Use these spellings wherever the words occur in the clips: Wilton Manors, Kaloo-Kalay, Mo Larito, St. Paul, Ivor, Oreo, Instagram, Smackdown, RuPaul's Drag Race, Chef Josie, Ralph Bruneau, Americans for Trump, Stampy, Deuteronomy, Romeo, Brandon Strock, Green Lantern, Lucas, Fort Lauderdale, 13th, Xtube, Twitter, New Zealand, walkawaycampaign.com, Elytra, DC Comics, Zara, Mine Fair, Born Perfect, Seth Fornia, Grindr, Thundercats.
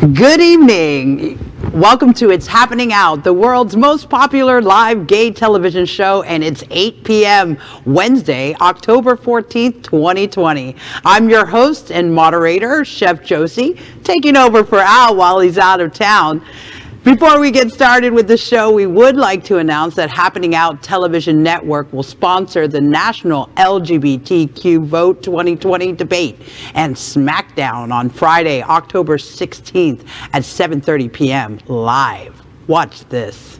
Good evening. Welcome to It's Happening Out, the world's most popular live gay television show, and it's 8 p.m. Wednesday, October 14th, 2020. I'm your host and moderator, Chef Josie, taking over for Al while he's out of town. Before we get started with the show, we would like to announce that Happening Out Television Network will sponsor the National LGBTQ Vote 2020 debate and Smackdown on Friday, October 16th at 7:30 p.m. live. Watch this.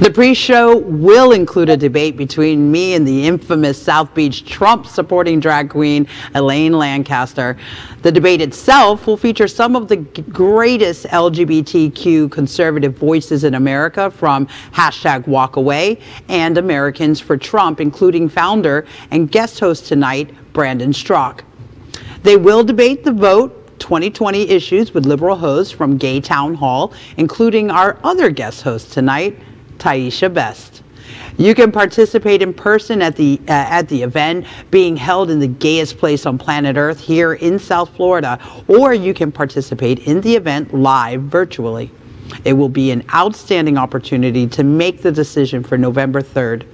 The pre-show will include a debate between me and the infamous South Beach Trump supporting drag queen Elaine Lancaster. The debate itself will feature some of the greatest LGBTQ conservative voices in America, from Hashtag Walk Away and Americans for Trump, including founder and guest host tonight, Brandon Strock. They will debate the vote 2020 issues with liberal hosts from Gay Town Hall, including our other guest host tonight, Tyesha Best. You can participate in person at the event being held in the gayest place on planet Earth here in South Florida, or you can participate in the event live virtually. It will be an outstanding opportunity to make the decision for November 3rd.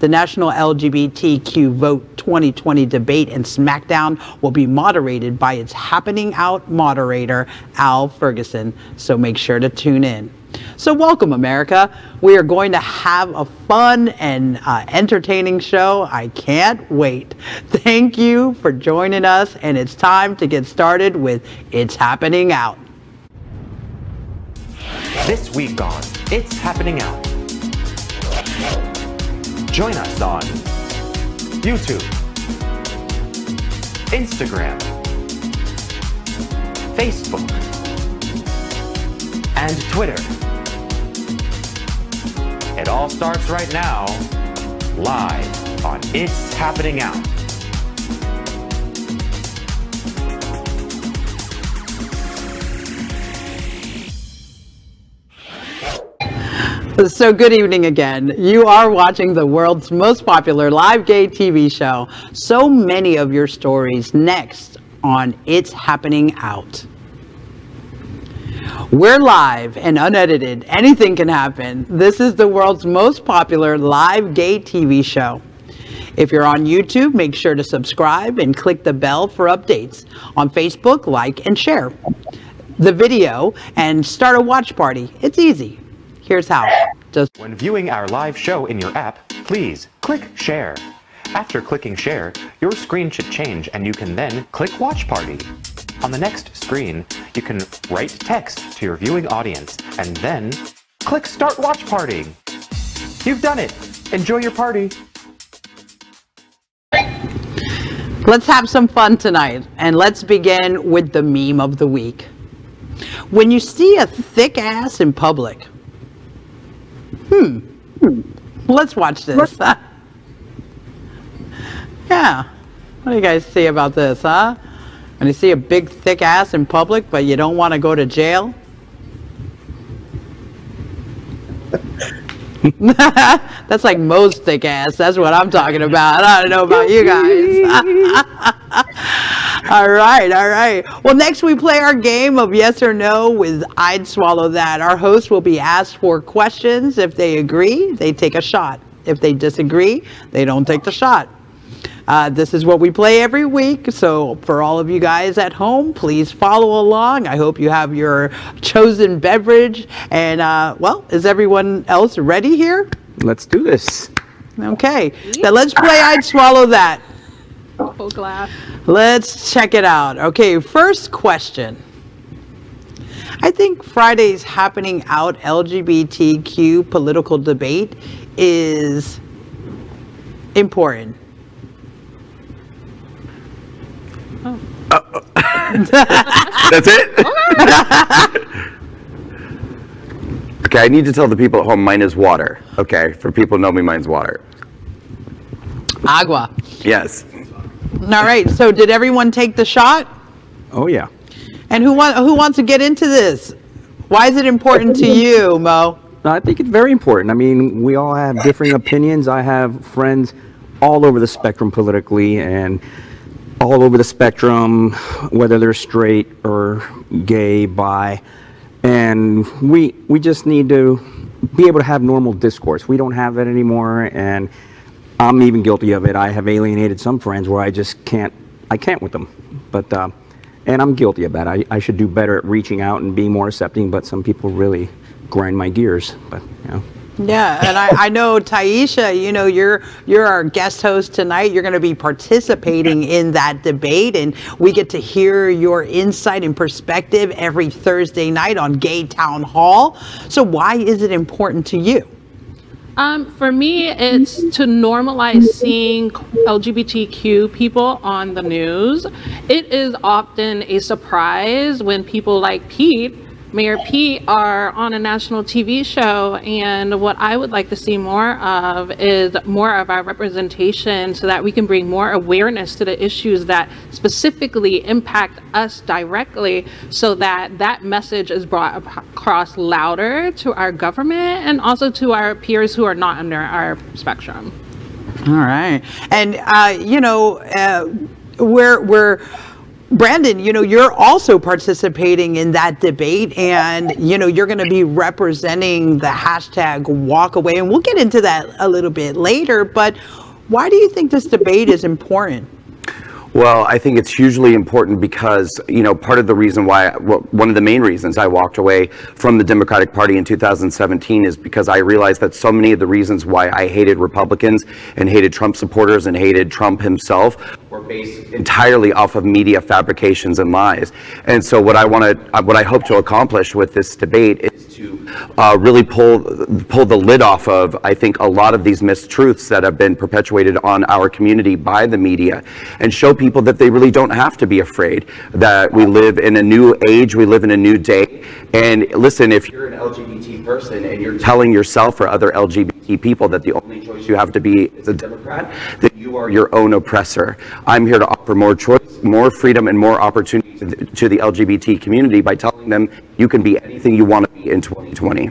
The National LGBTQ Vote 2020 debate and Smackdown will be moderated by its Happening Out moderator, Al Ferguson, so make sure to tune in. So welcome, America. We are going to have a fun and entertaining show. I can't wait. Thank you for joining us, and it's time to get started with It's Happening Out. This week on It's Happening Out, join us on YouTube, Instagram, Facebook, and Twitter. It all starts right now, live on It's Happening Out. So good evening again. You are watching the world's most popular live gay TV show. So many of your stories next on It's Happening Out. We're live and unedited. Anything can happen. This is the world's most popular live gay TV show. If you're on YouTube, make sure to subscribe and click the bell for updates. On Facebook, like and share the video and start a watch party. It's easy. Here's how. Just when viewing our live show in your app, please click share. After clicking share, your screen should change and you can then click watch party. On the next screen, you can write text to your viewing audience and then click Start Watch Party. You've done it. Enjoy your party. Let's have some fun tonight, and let's begin with the meme of the week. When you see a thick ass in public. Let's watch this. Yeah. What do you guys see about this, huh? When you see a big, thick ass in public, but you don't want to go to jail? That's like Mo's thick ass. That's what I'm talking about. I don't know about you guys. All right, all right. Well, next we play our game of yes or no with I'd Swallow That. Our host will be asked for questions. If they agree, they take a shot. If they disagree, they don't take the shot. This is what we play every week, so for all of you guys at home, please follow along. I hope you have your chosen beverage, and well, is everyone else ready here? Let's do this. Okay, now let's play I'd Swallow That. Oh, glass. Let's check it out. Okay, first question. I think Friday's Happening Out LGBTQ political debate is important. Oh. That's it? Okay. Okay, I need to tell the people at home mine is water. Okay, for people who know me, mine's water. Agua. Yes. All right, so did everyone take the shot? Oh, yeah. And who wants to get into this? Why is it important to you, Mo? I think it's very important. I mean, we all have differing opinions. I have friends all over the spectrum politically and all over the spectrum, whether they're straight or gay, bi. And we just need to be able to have normal discourse. We don't have it anymore, and I'm even guilty of it. I have alienated some friends where I just can't, I can't with them. But, and I'm guilty of that. I should do better at reaching out and being more accepting, but some people really grind my gears, but, you know. Yeah, and I know, Tyesha, you know, you're our guest host tonight. You're going to be participating in that debate, and we get to hear your insight and perspective every Thursday night on Gay Town Hall. So why is it important to you? For me, it's to normalize seeing LGBTQ people on the news. It is often a surprise when people like Pete, Mayor Pete, are on a national TV show, and what I would like to see more of is more of our representation so that we can bring more awareness to the issues that specifically impact us directly, so that that message is brought across louder to our government and also to our peers who are not under our spectrum. All right. And, you know, Brandon, you know, you're also participating in that debate, and, you know, you're going to be representing the hashtag Walk Away, and we'll get into that a little bit later, but why do you think this debate is important? Well, I think it's hugely important because, you know, part of the reason why, one of the main reasons I walked away from the Democratic Party in 2017 is because I realized that so many of the reasons why I hated Republicans and hated Trump supporters and hated Trump himself were based entirely off of media fabrications and lies. And so what I want to, what I hope to accomplish with this debate is to really pull the lid off of, I think, a lot of these mistruths that have been perpetuated on our community by the media, and show people that they really don't have to be afraid, that we live in a new age, we live in a new day. And listen, if you're an LGBT person and you're telling yourself or other LGBT people that the only choice you have to be is a Democrat, that you are your own oppressor. I'm here to offer more choice, more freedom, and more opportunity to the LGBT community by telling them you can be anything you want to be in 2020.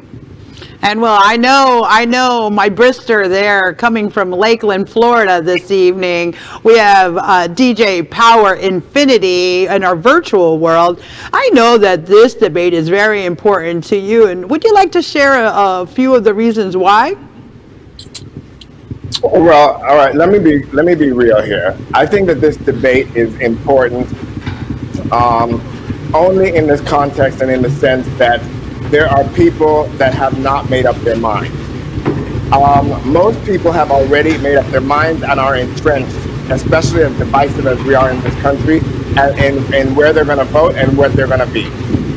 And well, I know my Brister there, coming from Lakeland, Florida this evening. We have DJ Power Infinity in our virtual world. I know that this debate is very important to you, and would you like to share a few of the reasons why? Well, all right, let me be real here. I think that this debate is important only in this context and in the sense that there are people that have not made up their mind. Most people have already made up their minds and are entrenched, especially as divisive as we are in this country, and where they're going to vote and what they're going to be.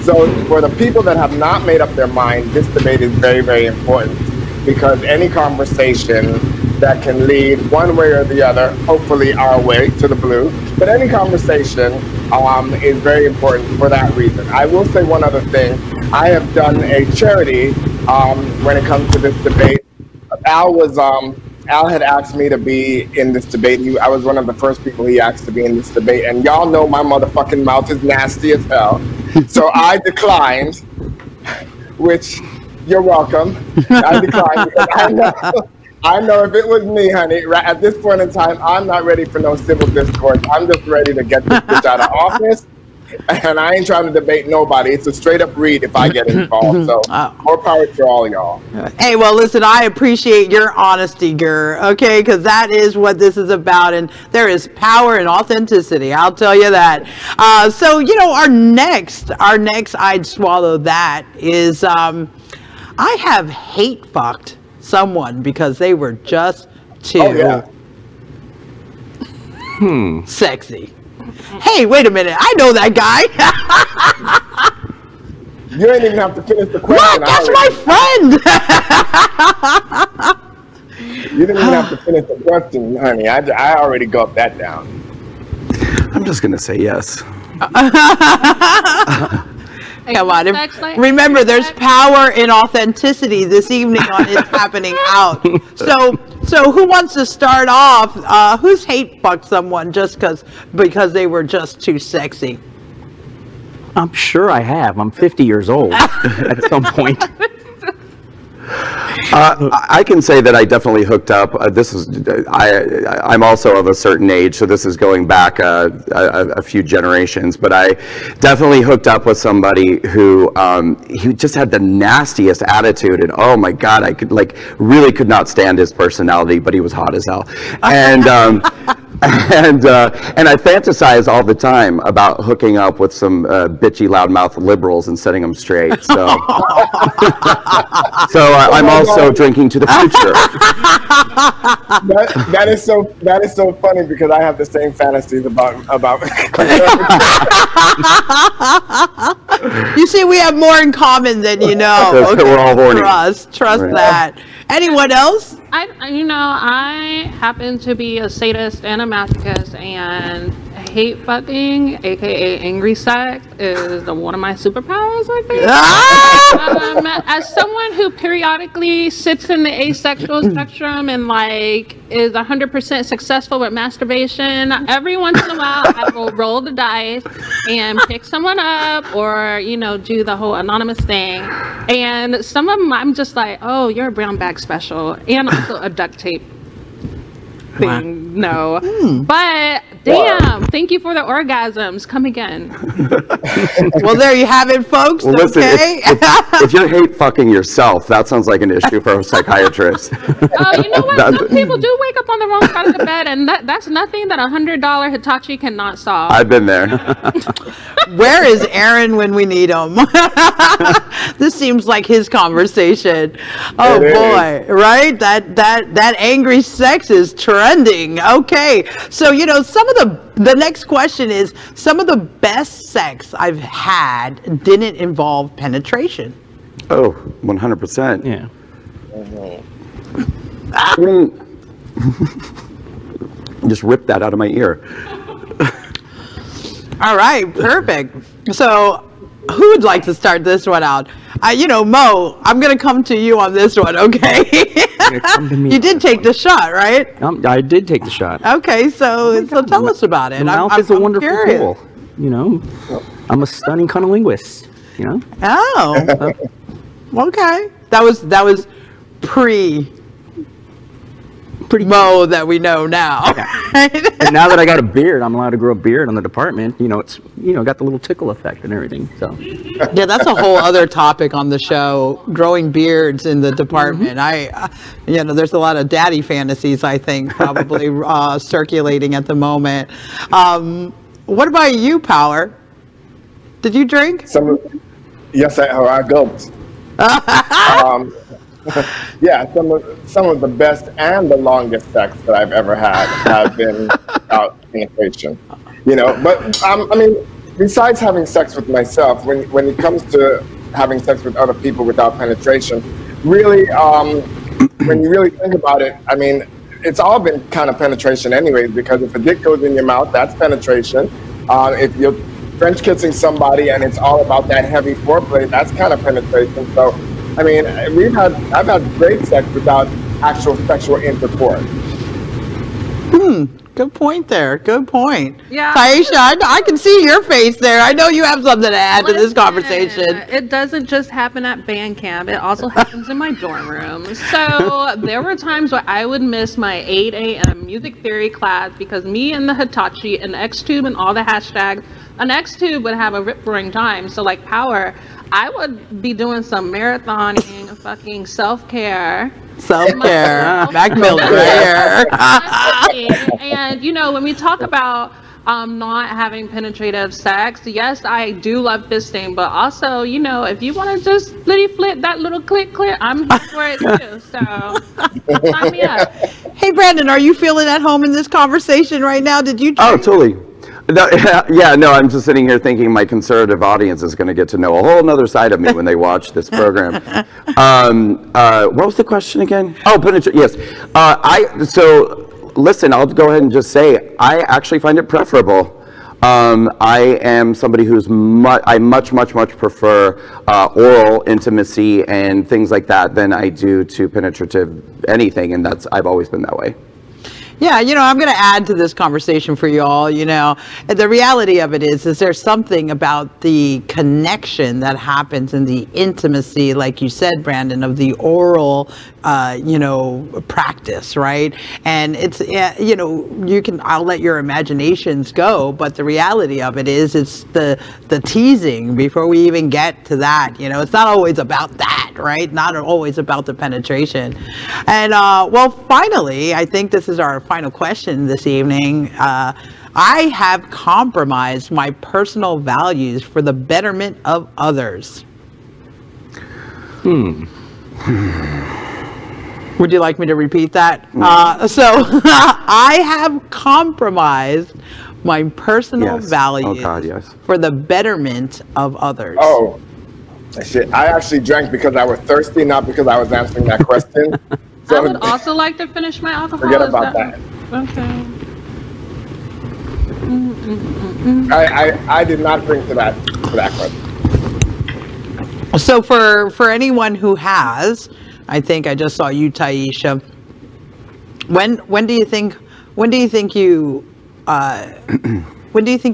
So for the people that have not made up their mind, this debate is very, very important, because any conversation that can lead one way or the other, hopefully our way to the blue, but any conversation is very important for that reason. I will say one other thing. I have done a charity when it comes to this debate. Al had asked me to be in this debate. I was one of the first people he asked to be in this debate, and y'all know my motherfucking mouth is nasty as hell. So I declined, which, you're welcome. I declined because I know if it was me, honey, right at this point in time, I'm not ready for no civil discourse. I'm just ready to get this bitch out of office. And I ain't trying to debate nobody. It's a straight up read if I get involved. So more power to all y'all. Hey, well, listen, I appreciate your honesty, girl. Okay, because that is what this is about. And there is power and authenticity. I'll tell you that. So, you know, our next I'd swallow that is I have hate fucked someone because they were just too sexy. Hey, wait a minute. I know that guy. You ain't even have to finish the question. Look, that's my friend. You didn't even have to finish the question, honey. I already got that down. I'm just gonna say yes. Come on. Remember, there's power in authenticity this evening on It's Happening Out. So who wants to start off? Who's hate fucked someone just because they were just too sexy? I'm sure I have. I'm 50 years old at some point. I can say that I definitely hooked up. I'm also of a certain age, so this is going back a few generations. But I definitely hooked up with somebody who he just had the nastiest attitude, and oh my god, I could really could not stand his personality, but he was hot as hell, and. And I fantasize all the time about hooking up with some bitchy, loudmouth liberals and setting them straight. So, I'm also drinking to the future. That is so funny because I have the same fantasies about. You see, we have more in common than you know. Okay. We're all horny. Trust right. That. Anyone else? I happen to be a sadist and a masochist, and hate fucking, aka angry sex, is one of my superpowers, I think. As someone who periodically sits in the asexual spectrum and is 100% successful with masturbation, every once in a while I will roll the dice and pick someone up, or do the whole anonymous thing. And some of them I'm just like, oh, you're a brown bag special, and also a duct tape thing. Wow. No. But damn, thank you for the orgasms. Come again. Well, there you have it, folks. Well, listen, okay? if you hate fucking yourself, that sounds like an issue for a psychiatrist. You know what? Some people do wake up on the wrong side of the bed, and that's nothing that $100 Hitachi cannot solve. I've been there. Where is Aaron when we need him? This seems like his conversation. Oh boy, right? That angry sex is trending. Okay, so the next question is, some of the best sex I've had didn't involve penetration. Oh, 100%. Yeah. Just ripped that out of my ear. All right, perfect. So who would like to start this one out? Mo, I'm going to come to you on this one, okay? You did take the shot, right? I did take the shot. Okay, so tell us about it. Mouth is a wonderful tool. I'm a stunning cunnilinguist, Oh, okay. That was pretty Mo that we know now. Yeah. Right? And now that I got a beard, I'm allowed to grow a beard on the department. It's got the little tickle effect and everything. So yeah, that's a whole other topic on the show. Growing beards in the department. I there's a lot of daddy fantasies, I think, probably circulating at the moment. What about you, Power? Did you drink? Yes, I gulped. Yeah, some of the best and the longest sex that I've ever had have been without penetration. But I mean, besides having sex with myself, when it comes to having sex with other people without penetration, really, when you really think about it, I mean, it's all been kind of penetration anyways, because if a dick goes in your mouth, that's penetration. If you're French kissing somebody and it's all about that heavy foreplay, that's kind of penetration. So, I mean, I've had great sex without actual sexual intercourse. Good point there. Good point. Yeah. Tyesha, I can see your face there. I know you have something to add to this conversation. It doesn't just happen at band camp. It also happens in my dorm room. So there were times where I would miss my 8 a.m. music theory class because me and the Hitachi and Xtube and all the hashtags on Xtube would have a rip-roaring time. So like Power, I would be doing some marathoning, fucking self-care. Self-care. Mac Miller right here. And, when we talk about not having penetrative sex, yes, I do love fisting, but also, if you want to just flitty flit that little click, I'm here for it too. So, sign me up. Hey, Brandon, are you feeling at home in this conversation right now? Did you drink? Oh, totally. Yeah, no, I'm just sitting here thinking my conservative audience is going to get to know a whole nother side of me when they watch this program. What was the question again? Oh, yes. So listen, I'll go ahead and just say I actually find it preferable. I am somebody who's much prefer oral intimacy and things like that than I do to penetrative anything, and that's, I've always been that way. Yeah, you know, I'm going to add to this conversation for y'all. You know, the reality of it is there's something about the connection that happens in the intimacy, like you said, Brandon, of the oral, you know, practice, right? And it's, you know, you can, I'll let your imaginations go, but the reality of it is it's the teasing before we even get to that. You know, it's not always about that, right? Not always about the penetration. And, well, finally, I think this is our final question this evening. I have compromised my personal values for the betterment of others. Would you like me to repeat that? So I have compromised my personal values for the betterment of others. Oh, shit. I actually drank because I was thirsty, not because I was answering that question. So, I would also like to finish my alcohol. Forget about that. Okay. I did not drink to that question. So for anyone who has, I think I just saw you, Tyesha. When do you think you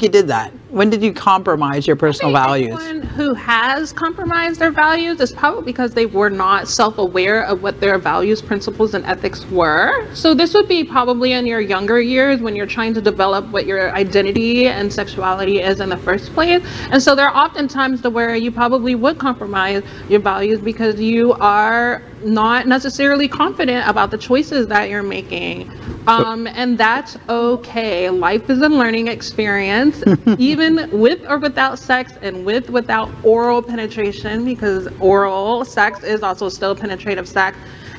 did that? When did you compromise your personal values? Anyone who has compromised their values is probably because they were not self-aware of what their values, principles, and ethics were. So this would be probably in your younger years when you're trying to develop what your identity and sexuality is in the first place. And so there are often times to where you probably would compromise your values because you are not necessarily confident about the choices that you're making. And that's okay. Life is a learning experience. Even with or without sex and with without oral penetration, because oral sex is also still penetrative sex.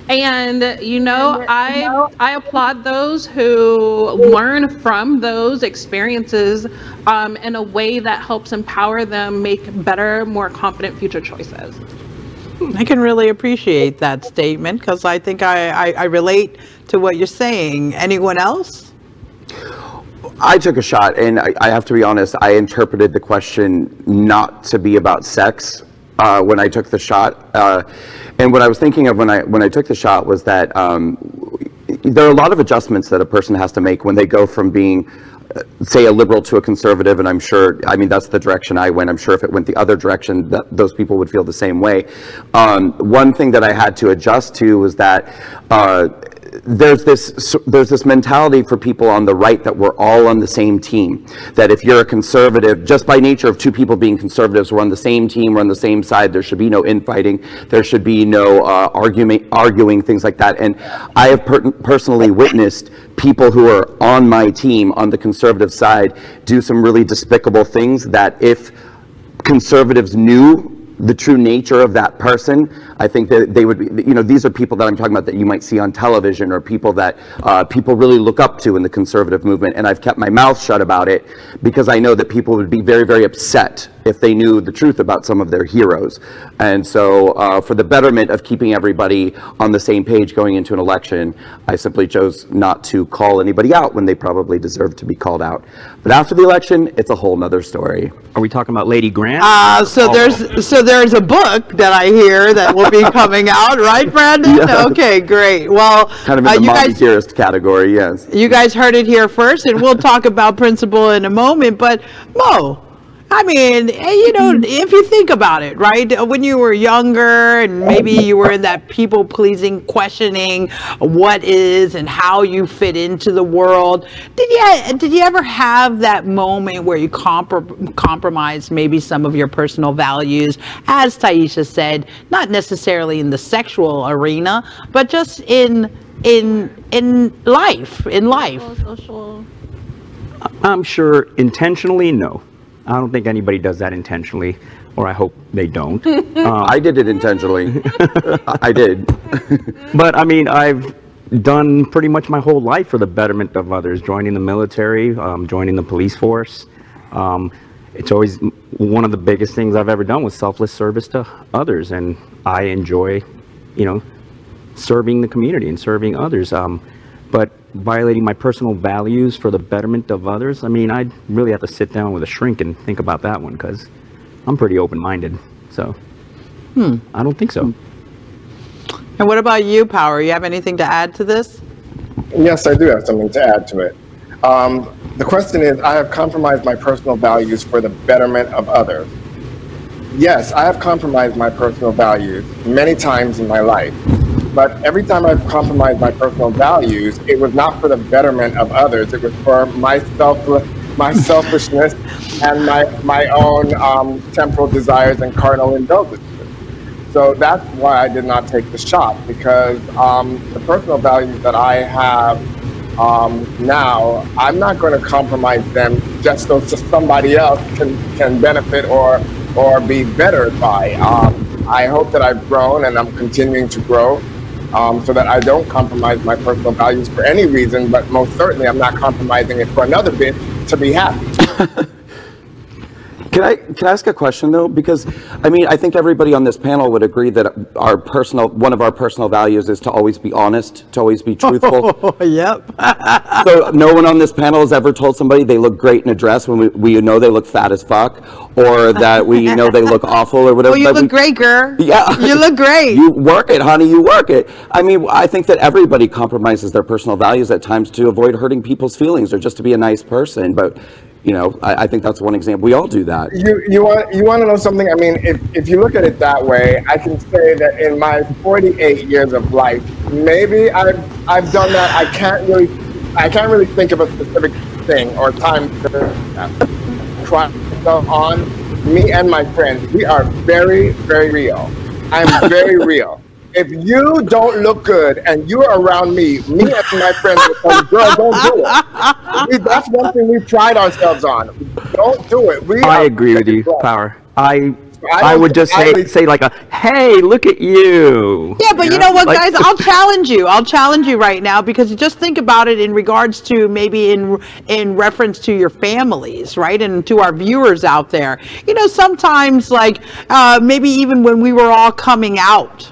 And, you know, I applaud those who learn from those experiences in a way that helps empower them make better, more confident future choices. I can really appreciate that statement because I think I relate to what you're saying. Anyone else? I took a shot, and I have to be honest, I interpreted the question not to be about sex when I took the shot. And what I was thinking of when I took the shot was that there are a lot of adjustments that a person has to make when they go from being, say, a liberal to a conservative, and I'm sure, I mean, that's the direction I went. I'm sure if it went the other direction, that those people would feel the same way. One thing that I had to adjust to was that there's this mentality for people on the right that we're all on the same team. That if you're a conservative, just by nature of two people being conservatives, we're on the same team, we're on the same side, there should be no infighting, there should be no arguing, things like that. And I have personally witnessed people who are on my team, on the conservative side, do some really despicable things that if conservatives knew the true nature of that person, I think that they would be, you know, these are people that I'm talking about that you might see on television or people that people really look up to in the conservative movement. And I've kept my mouth shut about it because I know that people would be very, very upset if they knew the truth about some of their heroes. And so for the betterment of keeping everybody on the same page going into an election, I simply chose not to call anybody out when they probably deserve to be called out. But after the election, it's a whole nother story. Are we talking about Lady Grant? So there's a book that I hear that will be coming out, right, Brandon? Yes. Okay, great. Well, kind of in the mommy dearest category, yes. You guys heard it here first, and we'll talk about principle in a moment. But Mo, I mean, you know, if you think about it, right? When you were younger and maybe you were in that people pleasing, questioning what is and how you fit into the world, did you ever have that moment where you compromised maybe some of your personal values, as Tyesha said, not necessarily in the sexual arena, but just in life? Social. I'm sure intentionally, no. I don't think anybody does that intentionally, or I hope they don't. I did it intentionally. I did. But I mean, I've done pretty much my whole life for the betterment of others, joining the military, joining the police force. It's always one of the biggest things I've ever done was selfless service to others, and I enjoy, you know, serving the community and serving others. But violating my personal values for the betterment of others, I mean, I'd really have to sit down with a shrink and think about that one, because I'm pretty open-minded, so I don't think so. And what about you, Power? You have anything to add to this? Yes, I do have something to add to it. The question is, I have compromised my personal values for the betterment of others. Yes, I have compromised my personal values many times in my life, but every time I've compromised my personal values, it was not for the betterment of others. It was for my selfishness and my own temporal desires and carnal indulgences. So that's why I did not take the shot, because the personal values that I have now, I'm not going to compromise them just so somebody else can benefit or be bettered by. I hope that I've grown and I'm continuing to grow so that I don't compromise my personal values for any reason, but most certainly I'm not compromising it for another bit to be happy. Can I ask a question though? Because I mean, I think everybody on this panel would agree that our personal, one of our personal values is to always be honest, to always be truthful. Oh, yep. So no one on this panel has ever told somebody they look great in a dress when we know they look fat as fuck, or that we know they look awful or whatever. Well, you look great, girl. Yeah. You look great. You work it, honey. You work it. I mean, I think that everybody compromises their personal values at times to avoid hurting people's feelings or just to be a nice person, but. You know, I think that's one example. We all do that. You want to know something? I mean, if you look at it that way, I can say that in my 48 years of life, maybe I've done that. I can't really think of a specific thing or time to try myself on. Me and my friends, we are very, very real. I'm very real. If you don't look good and you're around me and my friends will say, girl, don't do it. That's one thing we pride ourselves on. Don't do it. I agree with you, Power. I would just say like a, hey, look at you. Yeah, but you know what, guys, I'll challenge you. I'll challenge you right now, because just think about it in regards to maybe in reference to your families, right? And to our viewers out there, you know, sometimes like maybe even when we were all coming out,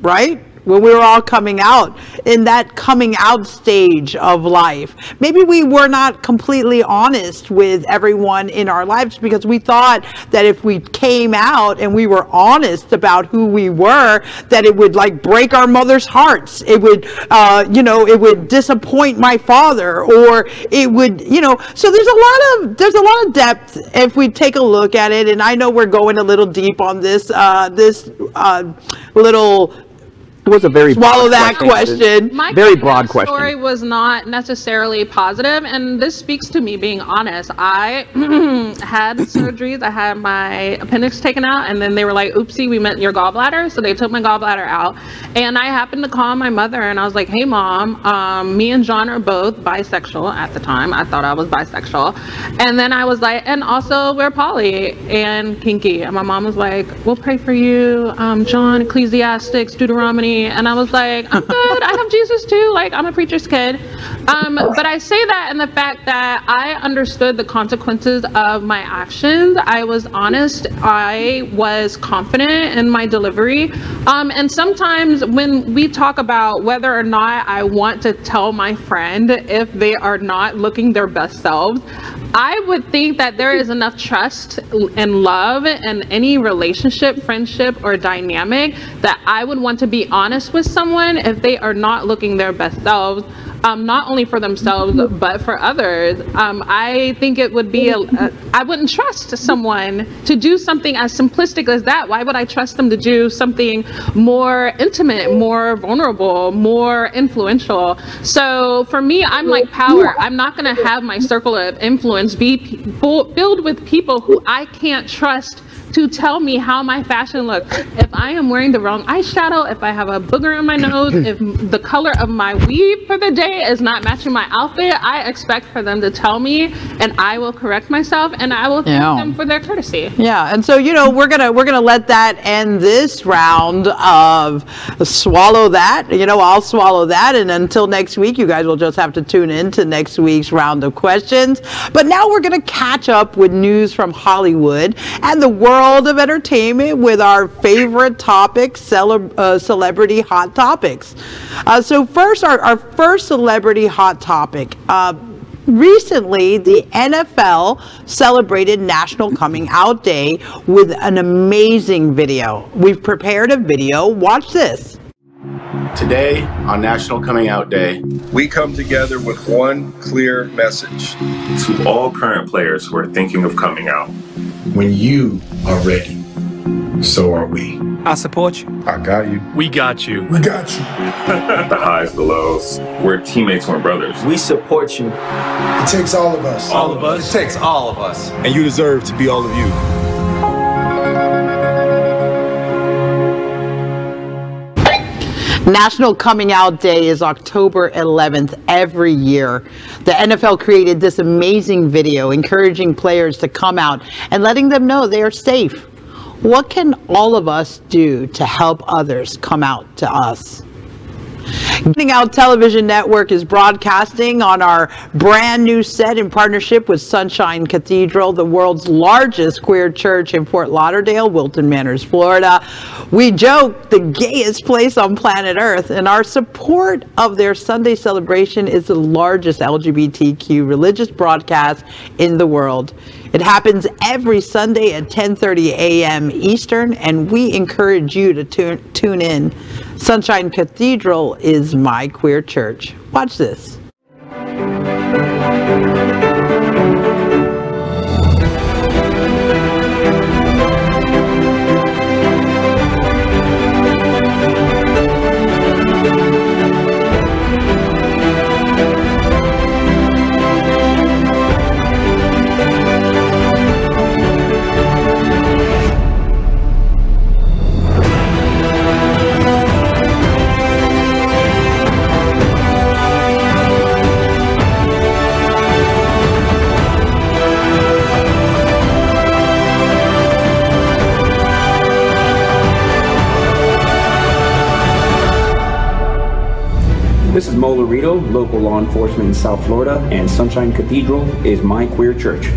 right? When we were all coming out, in that coming out stage of life, maybe we were not completely honest with everyone in our lives, because we thought that if we came out and we were honest about who we were, that it would like break our mother's hearts. It would, you know, it would disappoint my father, or it would, you know, so there's a lot of depth if we take a look at it. And I know we're going a little deep on this, little, it was a very swallow that question. My very broad question. Story was not necessarily positive, and this speaks to me being honest. I had surgeries. I had my appendix taken out, and then they were like, "Oopsie, we meant your gallbladder," so they took my gallbladder out. And I happened to call my mother, and I was like, "Hey, mom, me and John are both bisexual." At the time, I thought I was bisexual, and then I was like, "And also, we're poly and kinky." And my mom was like, "We'll pray for you, John, Ecclesiastics, Deuteronomy." And I was like, I'm good. I have Jesus too. Like, I'm a preacher's kid. But I say that in the fact that I understood the consequences of my actions. I was honest. I was confident in my delivery. And sometimes when we talk about whether or not I want to tell my friend if they are not looking their best selves, I would think that there is enough trust and love in any relationship, friendship, or dynamic that I would want to be honest with someone if they are not looking their best selves, not only for themselves but for others. I think it would be I wouldn't trust someone to do something as simplistic as that. Why would I trust them to do something more intimate, more vulnerable, more influential? So for me, I'm like Power. I'm not going to have my circle of influence be filled with people who I can't trust to tell me how my fashion looks. If I am wearing the wrong eyeshadow, if I have a booger in my nose, if the color of my weave for the day is not matching my outfit, I expect for them to tell me, and I will correct myself, and I will thank them for their courtesy. Yeah, and so, you know, we're gonna let that end this round of swallow that. You know, I'll swallow that, and until next week, you guys will just have to tune in to next week's round of questions. But now we're gonna catch up with news from Hollywood and the world of entertainment with our favorite topic, celebrity hot topics. So first, our first celebrity hot topic. Recently, the NFL celebrated National Coming Out Day with an amazing video. We've prepared a video. Watch this. Today, on National Coming Out Day, we come together with one clear message to all current players who are thinking of coming out. When you are ready, so are we. I support you. I got you. We got you. We got you. The highs, the lows. We're teammates, we're brothers. We support you. It takes all of us. All of us. It takes all of us. And you deserve to be all of you. National Coming Out Day is October 11th every year. The NFL created this amazing video encouraging players to come out and letting them know they are safe. What can all of us do to help others come out to us? Happening Out Television Network is broadcasting on our brand new set in partnership with Sunshine Cathedral, the world's largest queer church in Fort Lauderdale, Wilton Manors, Florida. We joke, the gayest place on planet Earth, and our support of their Sunday celebration is the largest LGBTQ religious broadcast in the world. It happens every Sunday at 10:30 a.m. Eastern, and we encourage you to tune in. Sunshine Cathedral is my queer church. Watch this. This is Mo Larito, local law enforcement in South Florida, and Sunshine Cathedral is my queer church.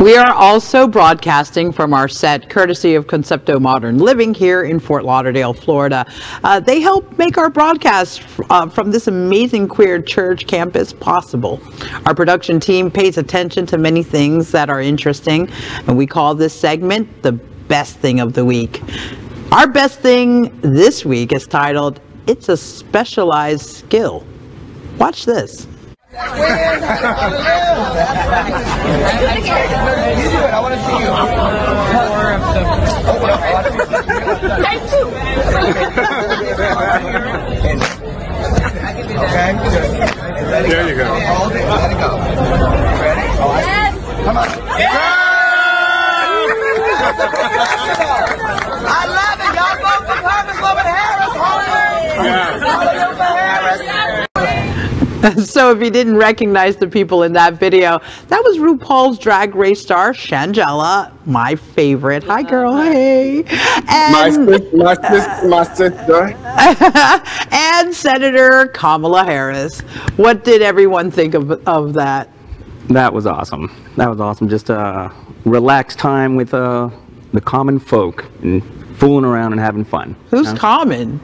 We are also broadcasting from our set, courtesy of Concepto Modern Living here in Fort Lauderdale, Florida. They help make our broadcast from this amazing queer church campus possible. Our production team pays attention to many things that are interesting, and we call this segment the best thing of the week. Our best thing this week is titled, "It's a Specialized Skill." Watch this. Okay. There you go. Hold it. Let it go. Ready? Come on. I love it. Y'all both from Thomas Lovett Harris. Hold it. So if you didn't recognize the people in that video, that was RuPaul's Drag Race star Shangela, my favorite. Hi, girl. Hey. And my sister. And Senator Kamala Harris. What did everyone think of that? That was awesome. That was awesome. Just a relaxed time with the common folk and fooling around and having fun. Who's common?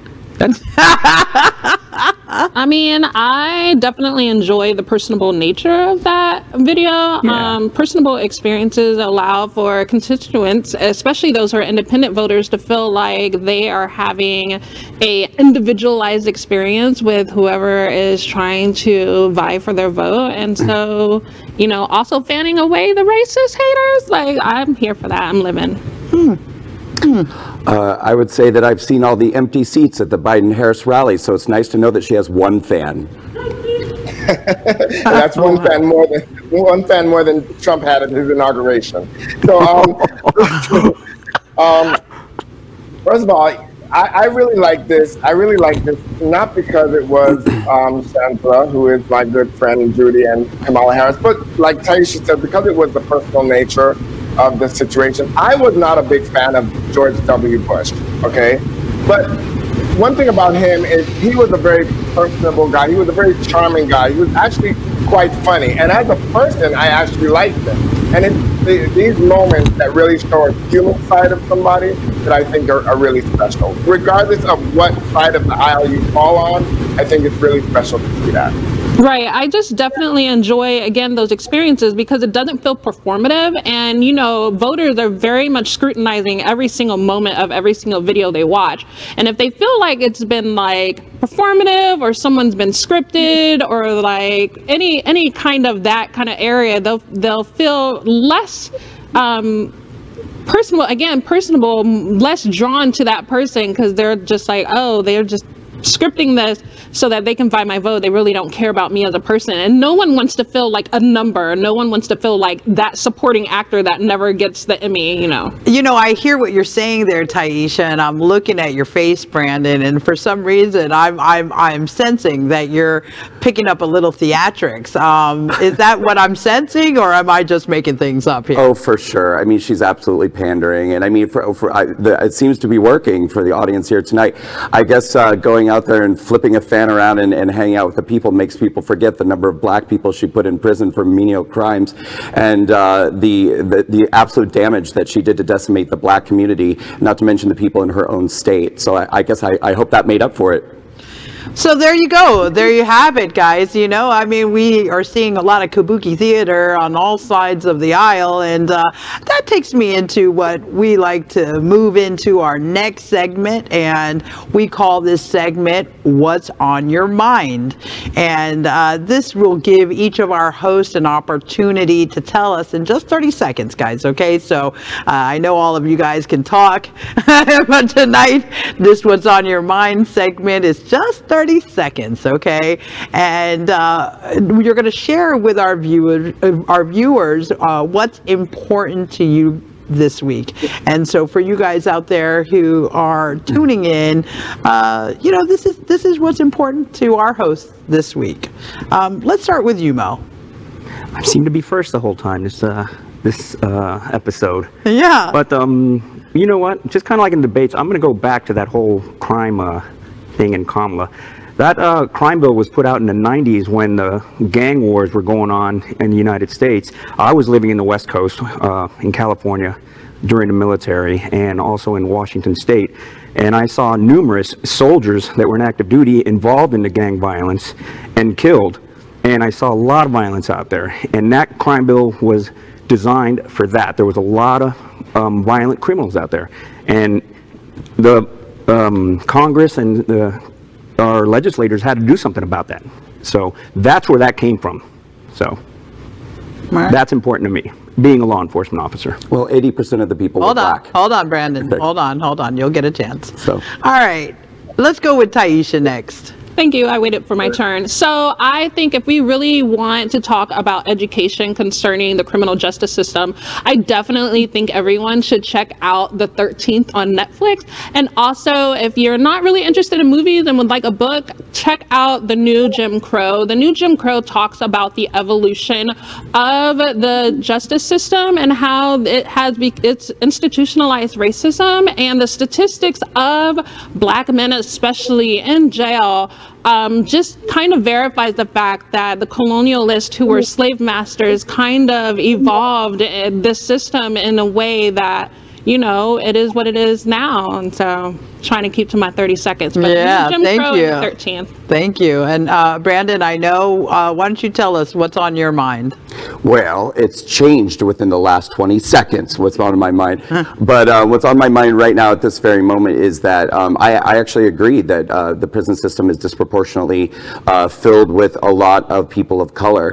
I mean, I definitely enjoy the personable nature of that video. Yeah. Personable experiences allow for constituents, especially those who are independent voters, to feel like they are having a individualized experience with whoever is trying to vie for their vote. And so, you know, also fanning away the racist haters. Like, I'm here for that. I'm living. I would say that I've seen all the empty seats at the Biden-Harris rally, so it's nice to know that she has one fan. That's one fan more than Trump had at his inauguration. So First of all, I really like this. I really like this, not because it was Sandra, who is my good friend, Judy, and Kamala Harris, but like Tyesha said, because it was the personal nature of the situation. I was not a big fan of George W. Bush, okay? But one thing about him is he was a very personable guy. He was a very charming guy. He was actually quite funny. And as a person, I actually liked him. And it's these moments that really show a human side of somebody that I think are really special. Regardless of what side of the aisle you fall on, I think it's really special to see that. Right. I just definitely enjoy, again, those experiences because it doesn't feel performative. And, you know, voters are very much scrutinizing every single moment of every single video they watch. And if they feel like it's been like performative or someone's been scripted or like any kind of that kind of area, they'll feel less personal, again, personable, less drawn to that person because they're just like, oh, they're just scripting this so that they can buy my vote. They really don't care about me as a person. And no one wants to feel like a number. No one wants to feel like that supporting actor that never gets the Emmy, you know. You know, I hear what you're saying there, Tyesha, and I'm looking at your face, Brandon, and for some reason I'm sensing that you're picking up a little theatrics. Is that what I'm sensing, or am I just making things up here? Oh, for sure. I mean, she's absolutely pandering, and I mean, it seems to be working for the audience here tonight. I guess going out there and flipping a fan around and hanging out with the people makes people forget the number of black people she put in prison for menial crimes and the absolute damage that she did to decimate the black community, not to mention the people in her own state. So I guess I hope that made up for it. So there you go. There you have it, guys. You know, I mean, we are seeing a lot of kabuki theater on all sides of the aisle, and that takes me into what we like to move into our next segment, and we call this segment, What's on Your Mind? And this will give each of our hosts an opportunity to tell us in just 30 seconds, guys, okay? So I know all of you guys can talk, but tonight, this What's on Your Mind segment is just 30 seconds, okay? And you're going to share with our viewers what's important to you this week. And so for you guys out there who are tuning in, you know, this is what's important to our host this week. Let's start with you, Mo. I seem to be first the whole time this episode. Yeah. But you know what? Just kind of like in debates, I'm going to go back to that whole crime thing in Kamala. That crime bill was put out in the 90s when the gang wars were going on in the United States. I was living in the West Coast in California during the military and also in Washington State. And I saw numerous soldiers that were in active duty involved in the gang violence and killed. And I saw a lot of violence out there. And that crime bill was designed for that. There was a lot of violent criminals out there. And the Congress and our legislators had to do something about that. So that's where that came from. So that's important to me, being a law enforcement officer. Well, 80% of the people were black. Hold on, Brandon. Perfect. Hold on. You'll get a chance. So, all right. Let's go with Tyesha next. Thank you. I waited for my turn. So I think if we really want to talk about education concerning the criminal justice system, I definitely think everyone should check out the 13th on Netflix. And also, if you're not really interested in movies and would like a book, check out The New Jim Crow. The New Jim Crow talks about the evolution of the justice system and how it has it's institutionalized racism and the statistics of black men, especially in jail. Just kind of verifies the fact that the colonialists who were slave masters kind of evolved this system in a way that, you know, it is what it is now. And so trying to keep to my 30 seconds. But yeah, thank you. 13th. Thank you. And Brandon, I know, why don't you tell us what's on your mind? Well, it's changed within the last 20 seconds, what's on my mind. But what's on my mind right now at this very moment is that I actually agree that the prison system is disproportionately filled with a lot of people of color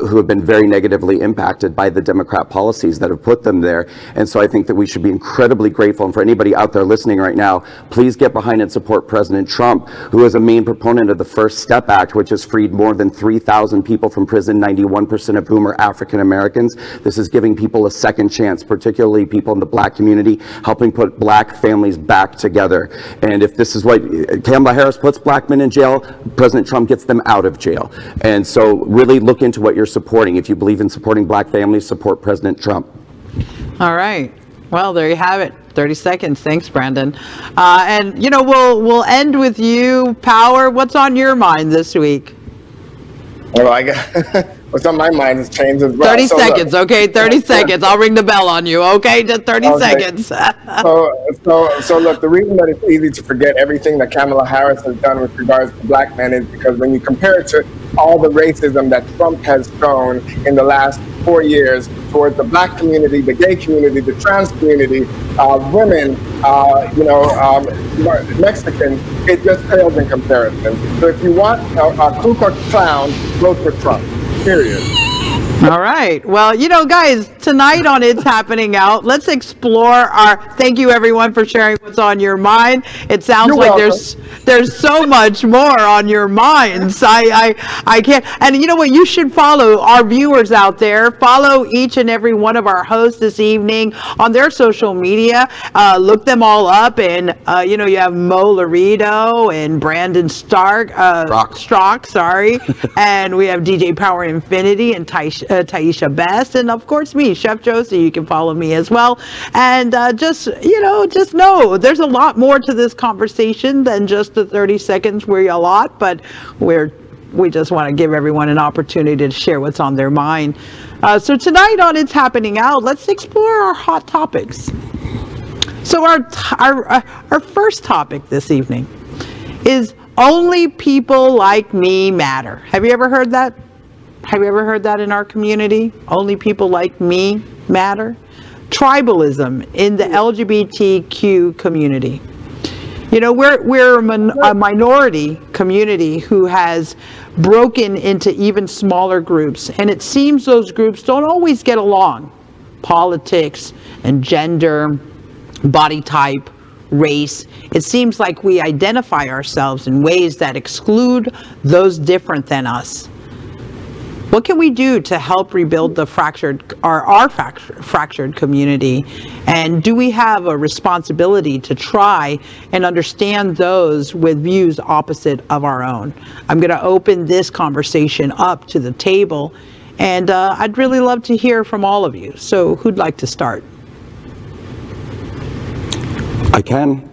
who have been very negatively impacted by the Democrat policies that have put them there. And so I think that we should be incredibly grateful, and for anybody out there listening right now Please get behind and support President Trump, who is a main proponent of the First Step Act, which has freed more than 3,000 people from prison, 91% of whom are African Americans. This is giving people a second chance, particularly people in the black community, helping put black families back together. And if this is what Kamala Harris puts black men in jail, President Trump gets them out of jail. And so really look into what you're supporting. If you believe in supporting black families, support President Trump. All right. Well, there you have it. 30 seconds. Thanks, Brandon. And, you know, we'll end with you, Power. What's on your mind this week? Well, I got what's on my mind has changed as well. 30 seconds, okay? 30 seconds. I'll ring the bell on you, okay? Just 30 seconds. So look, the reason that it's easy to forget everything that Kamala Harris has done with regards to black men is because when you compare it to all the racism that Trump has thrown in the last 4 years towards the black community, the gay community, the trans community, women, Mexicans, it just pales in comparison. So if you want a Ku Klux Klan, vote for Trump, period. All right. Well, you know, guys, tonight on It's Happening Out, let's explore our, thank you everyone for sharing what's on your mind. It sounds there's so much more on your minds. I can't, and you know what, you should follow our viewers out there, follow each and every one of our hosts this evening on their social media, look them all up, and you know, you have Mo Larito and Brandon Strock, sorry, and we have DJ Power Infinity and Tyesha Best, and of course me, Chef Josie. You can follow me as well, and just know there's a lot more to this conversation than just the 30 seconds we're a lot, but we just want to give everyone an opportunity to share what's on their mind. So tonight on It's Happening Out, let's explore our hot topics. So our first topic this evening is only people like me matter. Have you ever heard that? Have you ever heard that in our community? Only people like me matter. Tribalism in the LGBTQ community. You know, we're a minority community who has broken into even smaller groups, and it seems those groups don't always get along. Politics and gender, body type, race. It seems like we identify ourselves in ways that exclude those different than us. What can we do to help rebuild the fractured, our fractured community? And do we have a responsibility to try and understand those with views opposite of our own? I'm going to open this conversation up to the table, and I'd really love to hear from all of you. So who'd like to start? I can.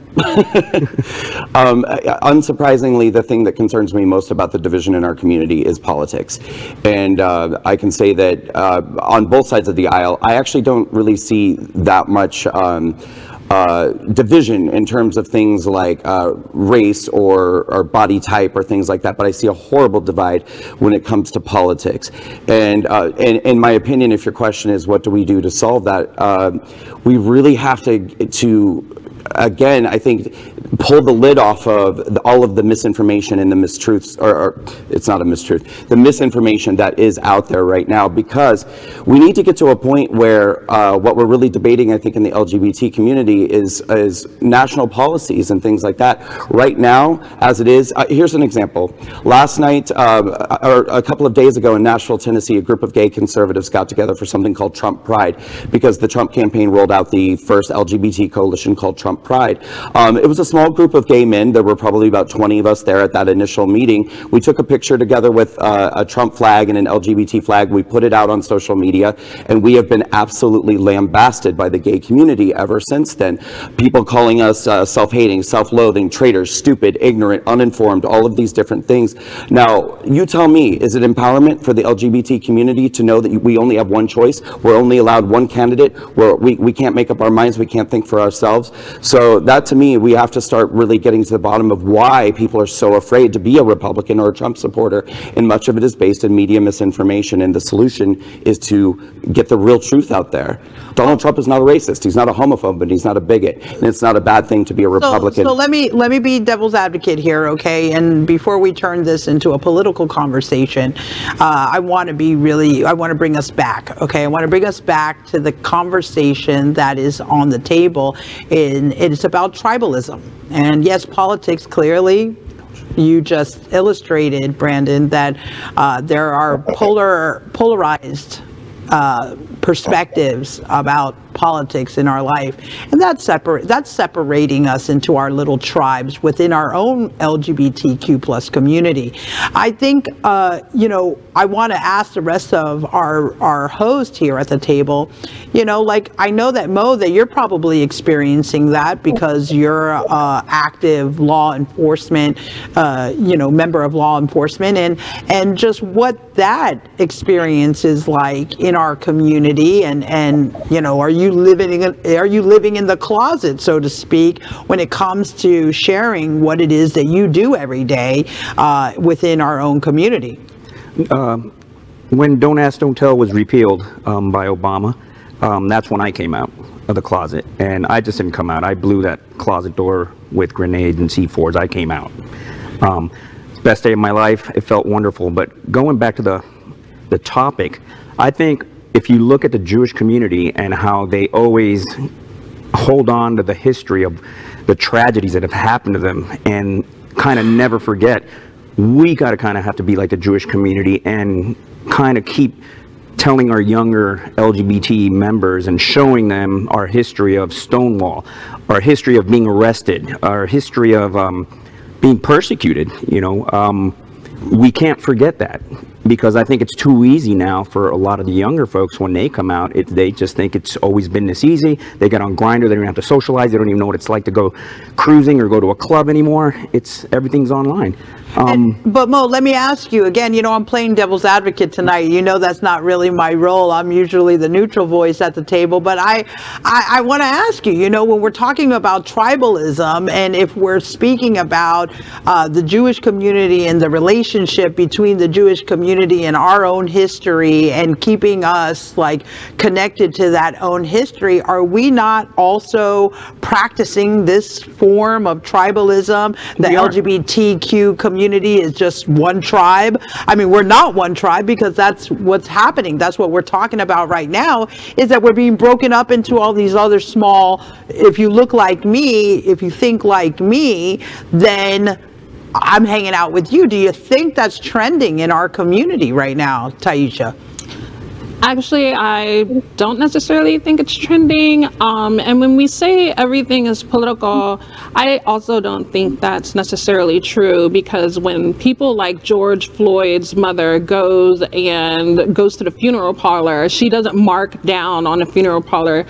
Unsurprisingly, the thing that concerns me most about the division in our community is politics, and I can say that on both sides of the aisle, I actually don't really see that much division in terms of things like race or body type or things like that, but I see a horrible divide when it comes to politics. And in my opinion, if your question is what do we do to solve that, we really have to again, I think, pull the lid off of all of the misinformation and the mistruths, or it's not a mistruth, the misinformation that is out there right now, because we need to get to a point where what we're really debating, I think, in the LGBT community is national policies and things like that. Right now, as it is, here's an example. Last night, or a couple of days ago in Nashville, Tennessee, a group of gay conservatives got together for something called Trump Pride, because the Trump campaign rolled out the first LGBT coalition called Trump Pride. It was a small group of gay men. There were probably about 20 of us there at that initial meeting. We took a picture together with a Trump flag and an LGBT flag. We put it out on social media, and we have been absolutely lambasted by the gay community ever since then. People calling us self-hating, self-loathing, traitors, stupid, ignorant, uninformed, all of these different things. Now, you tell me, is it empowerment for the LGBT community to know that we only have one choice? We're only allowed one candidate? We can't make up our minds? We can't think for ourselves? So that, to me, we have to start really getting to the bottom of why people are so afraid to be a Republican or a Trump supporter, and much of it is based in media misinformation, and the solution is to get the real truth out there. Donald Trump is not a racist, he's not a homophobe, but he's not a bigot, and it's not a bad thing to be a Republican. So let me be devil's advocate here, okay? And before we turn this into a political conversation, I want to bring us back, okay? I want to bring us back to the conversation that is on the table. It's about tribalism. And yes, politics, clearly, you just illustrated, Brandon, that there are polarized perspectives about politics in our life, and that's separating us into our little tribes within our own LGBTQ plus community. I think, you know, I want to ask the rest of our host here at the table, you know, like, I know that Mo, that you're probably experiencing that because you're active law enforcement, you know, member of law enforcement, and just what that experience is like in our community, and you know, are you living in the closet, so to speak, when it comes to sharing what it is that you do every day within our own community? When Don't Ask, Don't Tell was repealed by Obama, that's when I came out of the closet. And I just didn't come out. I blew that closet door with grenades and C4s. I came out. Best day of my life. It felt wonderful. But going back to the topic, I think if you look at the Jewish community and how they always hold on to the history of the tragedies that have happened to them and kind of never forget, we got to kind of have to be like the Jewish community and kind of keep telling our younger LGBT members and showing them our history of Stonewall, our history of being arrested, our history of being persecuted. You know, we can't forget that. Because I think it's too easy now for a lot of the younger folks when they come out. They just think it's always been this easy. They get on Grindr. They don't have to socialize. They don't even know what it's like to go cruising or go to a club anymore. It's everything's online. But Mo, let me ask you again, you know, I'm playing devil's advocate tonight. You know, that's not really my role. I'm usually the neutral voice at the table. But I want to ask you, you know, when we're talking about tribalism, and if we're speaking about the Jewish community and the relationship between the Jewish community and our own history and keeping us like connected to that own history, are we not also practicing this form of tribalism? The LGBTQ community is just one tribe. I mean, we're not one tribe, because that's what's happening. That's what we're talking about right now, is that we're being broken up into all these other small, if you look like me, if you think like me, then I'm hanging out with you. Do you think that's trending in our community right now, Tyesha? Actually, I don't necessarily think it's trending. And when we say everything is political, I also don't think that's necessarily true, because when people like George Floyd's mother goes to the funeral parlor, she doesn't mark down on the funeral parlor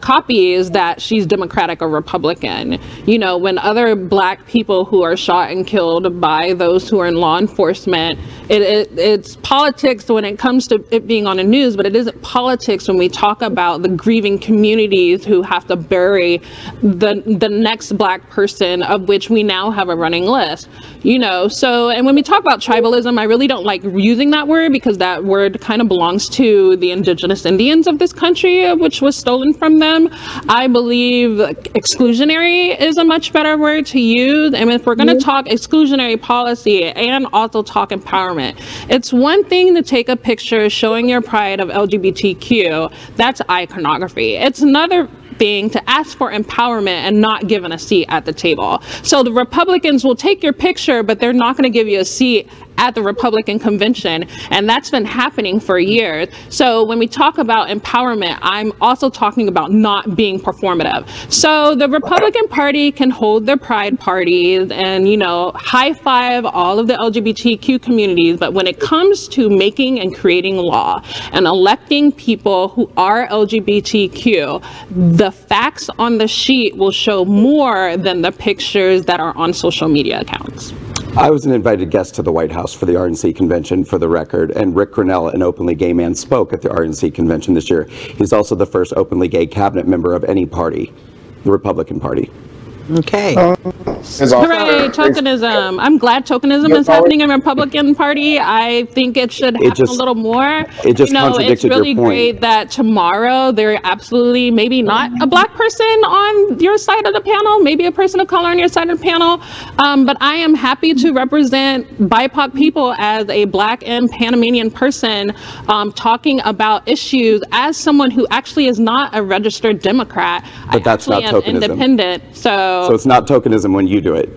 copies that she's Democratic or Republican. You know, when other black people who are shot and killed by those who are in law enforcement, it's politics when it comes to it being on the news, but it isn't politics when we talk about the grieving communities who have to bury the next black person, of which we now have a running list. You know, so, and when we talk about tribalism, I really don't like using that word, because that word kind of belongs to the indigenous Indians of this country, which was stolen from them. I believe exclusionary is a much better word to use. And if we're going to talk exclusionary policy and also talk empowerment, it's one thing to take a picture showing your pride of LGBTQ. That's iconography. It's another thing to ask for empowerment and not given a seat at the table. So the Republicans will take your picture, but they're not going to give you a seat at the Republican convention, and that's been happening for years. So when we talk about empowerment, I'm also talking about not being performative. So the Republican Party can hold their pride parties and, you know, high five all of the LGBTQ communities, but when it comes to making and creating law and electing people who are LGBTQ, the facts on the sheet will show more than the pictures that are on social media accounts. I was an invited guest to the White House for the RNC convention, for the record, and Rick Grinnell, an openly gay man, spoke at the RNC convention this year. He's also the first openly gay cabinet member of any party, the Republican Party. Okay. Hooray, tokenism. I'm glad tokenism is happening in the Republican Party. I think it should happen a little more. It just, you know, it's really great that tomorrow there absolutely maybe not a black person on your side of the panel, maybe a person of color on your side of the panel. But I am happy to represent BIPOC people as a black and Panamanian person, talking about issues as someone who actually is not a registered Democrat. But that's not tokenism. Independent. So So it's not tokenism when you do it.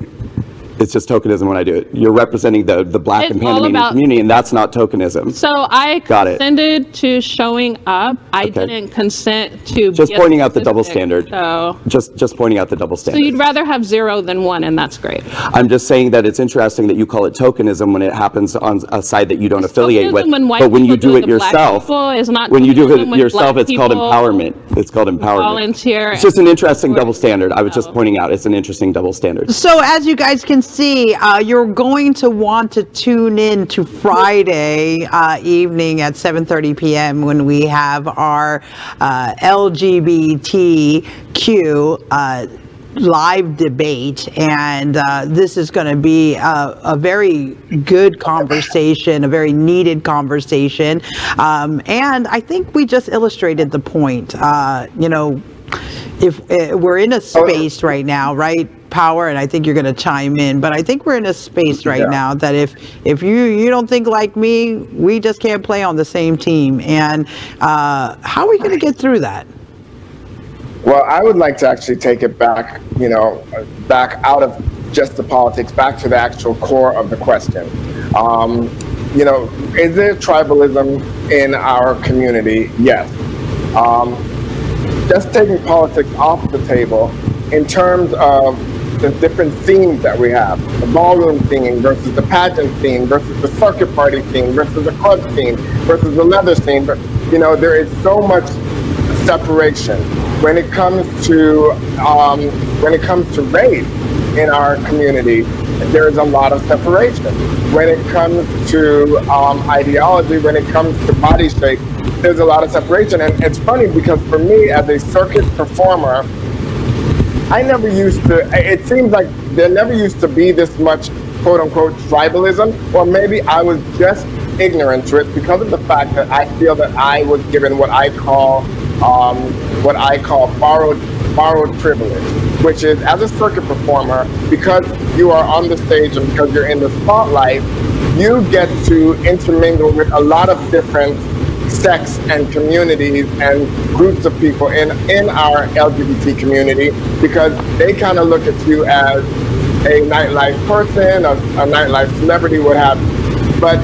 It's just tokenism when I do it. You're representing the Black and Panamanian community, and that's not tokenism. So I consented to showing up. I didn't consent to just pointing out the double standard. So just pointing out the double standard. So you'd rather have zero than one, and that's great. I'm just saying that it's interesting that you call it tokenism when it happens on a side that you don't affiliate with. But when you do it yourself, when you do it yourself, it's called empowerment. It's called empowerment. Volunteer. It's just an interesting double standard. I was just pointing out it's an interesting double standard. So as you guys can see, you're going to want to tune in to Friday evening at 7:30 p.m. when we have our LGBTQ live debate, and this is going to be a very good conversation, a very needed conversation, and I think we just illustrated the point. You know, if we're in a space right now, right, Power, and I think you're going to chime in, but I think we're in a space right now that if you don't think like me, we just can't play on the same team. And how are we going to get through that? Well, I would like to actually take it back, you know, back out of just the politics, back to the actual core of the question. You know, is there tribalism in our community? Yes. Just taking politics off the table, in terms of the different themes that we have, the ballroom theme versus the pageant theme versus the circuit party theme versus the club theme versus the leather theme, but you know, there is so much separation when it comes to race in our community. There is a lot of separation when it comes to ideology, when it comes to body shape. There's a lot of separation, and it's funny because for me, as a circuit performer, I never used to, it seems like there never used to be this much quote-unquote tribalism, or maybe I was just ignorant to it because of the fact that I feel that I was given what I call borrowed privilege, which is, as a circuit performer, because you are on the stage and because you're in the spotlight, you get to intermingle with a lot of different sects and communities and groups of people in our LGBT community, because they kind of look at you as a nightlife person, a nightlife celebrity, what have you. But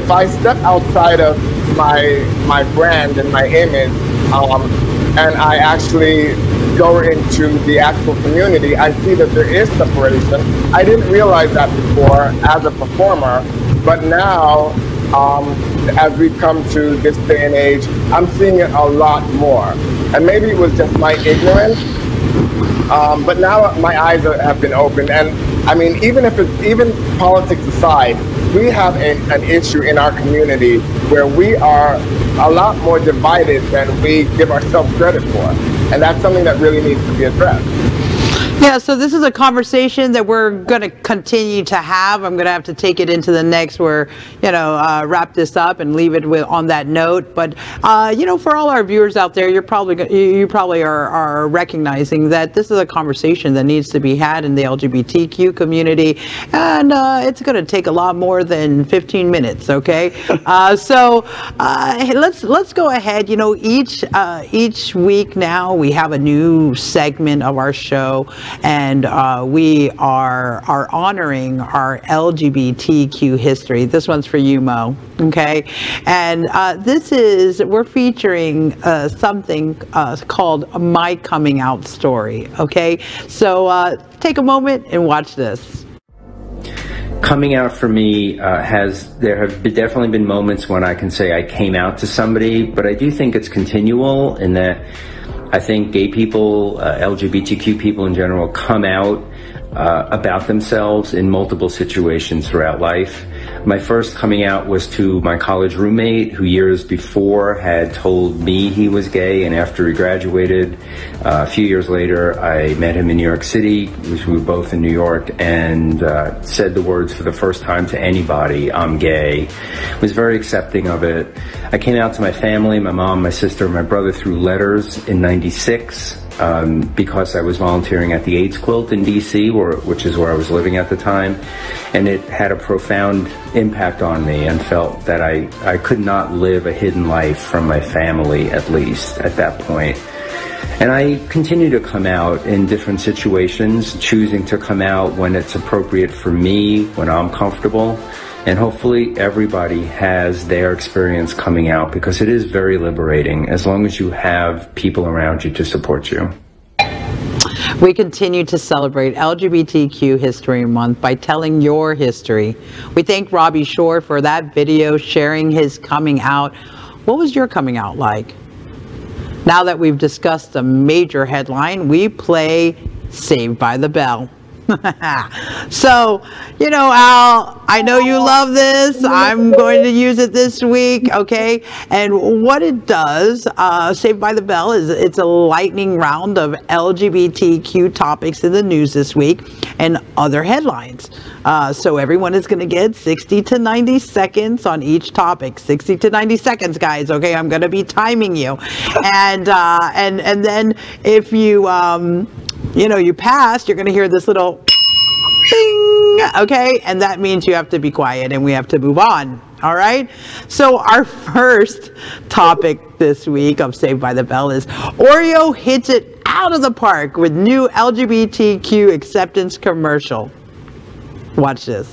if I step outside of my brand and my image, and I actually go into the actual community, I see that there is separation. I didn't realize that before as a performer, but now, as we come to this day and age, I'm seeing it a lot more. And maybe it was just my ignorance, but now my eyes have been opened. And I mean, even politics aside, we have an issue in our community where we are a lot more divided than we give ourselves credit for. And that's something that really needs to be addressed. Yeah, so this is a conversation that we're going to continue to have. I'm going to have to take it into the next, where, you know, wrap this up and leave it with on that note. But you know, for all our viewers out there, you probably are recognizing that this is a conversation that needs to be had in the LGBTQ community, and it's going to take a lot more than 15 minutes. Okay, so let's go ahead. You know, each week now we have a new segment of our show. And we are honoring our LGBTQ history. This one's for you, Mo. Okay, and we're featuring something called My Coming Out Story. Okay, so take a moment and watch this. Coming out for me there have definitely been moments when I can say I came out to somebody, but I do think it's continual in that. I think gay people, LGBTQ people in general, come out about themselves in multiple situations throughout life. My first coming out was to my college roommate, who years before had told me he was gay, and after he graduated, a few years later, I met him in New York City, which we were both in New York, and said the words for the first time to anybody, "I'm gay." Was very accepting of it. I came out to my family, my mom, my sister, and my brother through letters in 96. Because I was volunteering at the AIDS quilt in DC, which is where I was living at the time, and it had a profound impact on me, and felt that I could not live a hidden life from my family, at least at that point. And I continue to come out in different situations, choosing to come out when it's appropriate for me, when I'm comfortable. And hopefully everybody has their experience coming out, because it is very liberating as long as you have people around you to support you. We continue to celebrate LGBTQ History Month by telling your history. We thank Robbie Shore for that video sharing his coming out. What was your coming out like? Now that we've discussed the major headline, we play Saved by the Bell. So, you know, Al, I know you love this. I'm going to use it this week, okay? And what it does, Saved by the Bell, is it's a lightning round of LGBTQ topics in the news this week and other headlines. So everyone is going to get 60 to 90 seconds on each topic. 60 to 90 seconds, guys, okay? I'm going to be timing you. And then if you... you know, you passed, you're going to hear this little ding, okay? And that means you have to be quiet and we have to move on, all right? So our first topic this week of Saved by the Bell is Oreo hits it out of the park with new LGBTQ acceptance commercial. Watch this.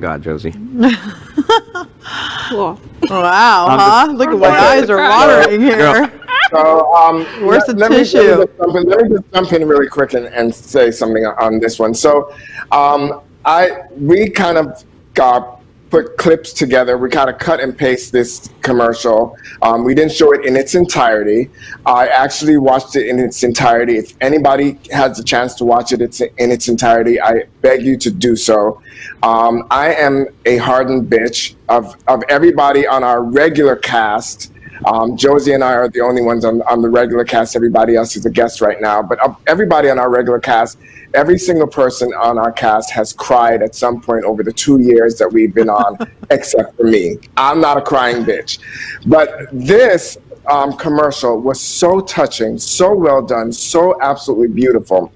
God, Josie. Cool. Wow, huh? Look at my eyes are watering here. So, where's the tissue? Let me just jump in really quick and say something on this one. So, we kind of put clips together. We kind of cut and paste this commercial. We didn't show it in its entirety. I actually watched it in its entirety. If anybody has a chance to watch it in its entirety, I beg you to do so. I am a hardened bitch of everybody on our regular cast. Josie and I are the only ones on the regular cast. Everybody else is a guest right now. But of everybody on our regular cast, every single person on our cast has cried at some point over the 2 years that we've been on, except for me. I'm not a crying bitch. But this commercial was so touching, so well done, so absolutely beautiful,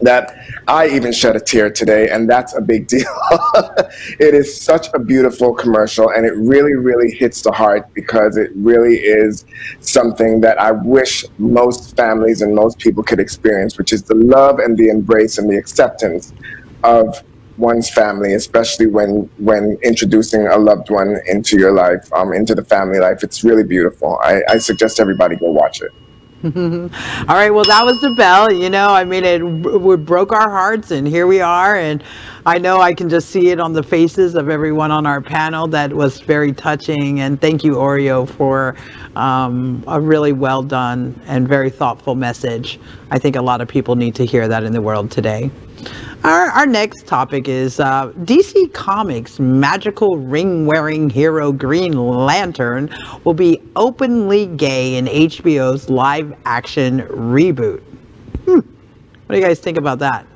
that I even shed a tear today, and that's a big deal. It is such a beautiful commercial, and it really, really hits the heart, because it really is something that I wish most families and most people could experience, which is the love and the embrace and the acceptance of one's family, especially when introducing a loved one into your life, into the family life. It's really beautiful. I suggest everybody go watch it. All right, well, that was the bell. You know, I mean, it broke our hearts, and here we are. And I know I can just see it on the faces of everyone on our panel. That was very touching. And thank you, Oreo, for a really well done and very thoughtful message. I think a lot of people need to hear that in the world today. Our next topic is DC Comics' magical ring-wearing hero Green Lantern will be openly gay in HBO's live-action reboot. What do you guys think about that?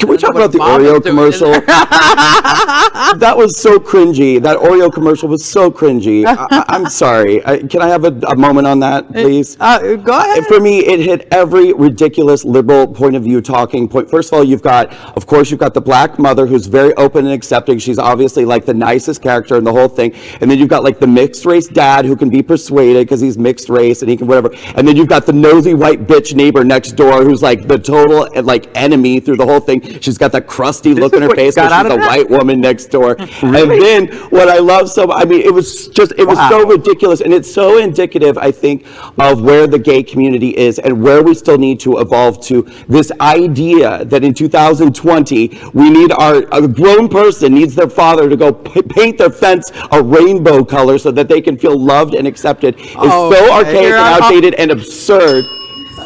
Can we talk about the Oreo commercial? That was so cringy. That Oreo commercial was so cringy. I'm sorry. Can I have a moment on that, please? Go ahead. For me, it hit every ridiculous liberal point of view talking point. First of all, of course, you've got the black mother who's very open and accepting. She's obviously like the nicest character in the whole thing. And then you've got like the mixed race dad who can be persuaded because he's mixed race and he can whatever. And then you've got the nosy white bitch neighbor next door who's like the total like enemy through the whole thing. She's got that crusty look on her face because she's a white woman next door. Really? And then what I love so, I mean, it was so ridiculous, and it's so indicative, I think, of where the gay community is and where we still need to evolve to. This idea that in 2020 we need a grown person needs their father to go paint their fence a rainbow color so that they can feel loved and accepted is so archaic and outdated and absurd.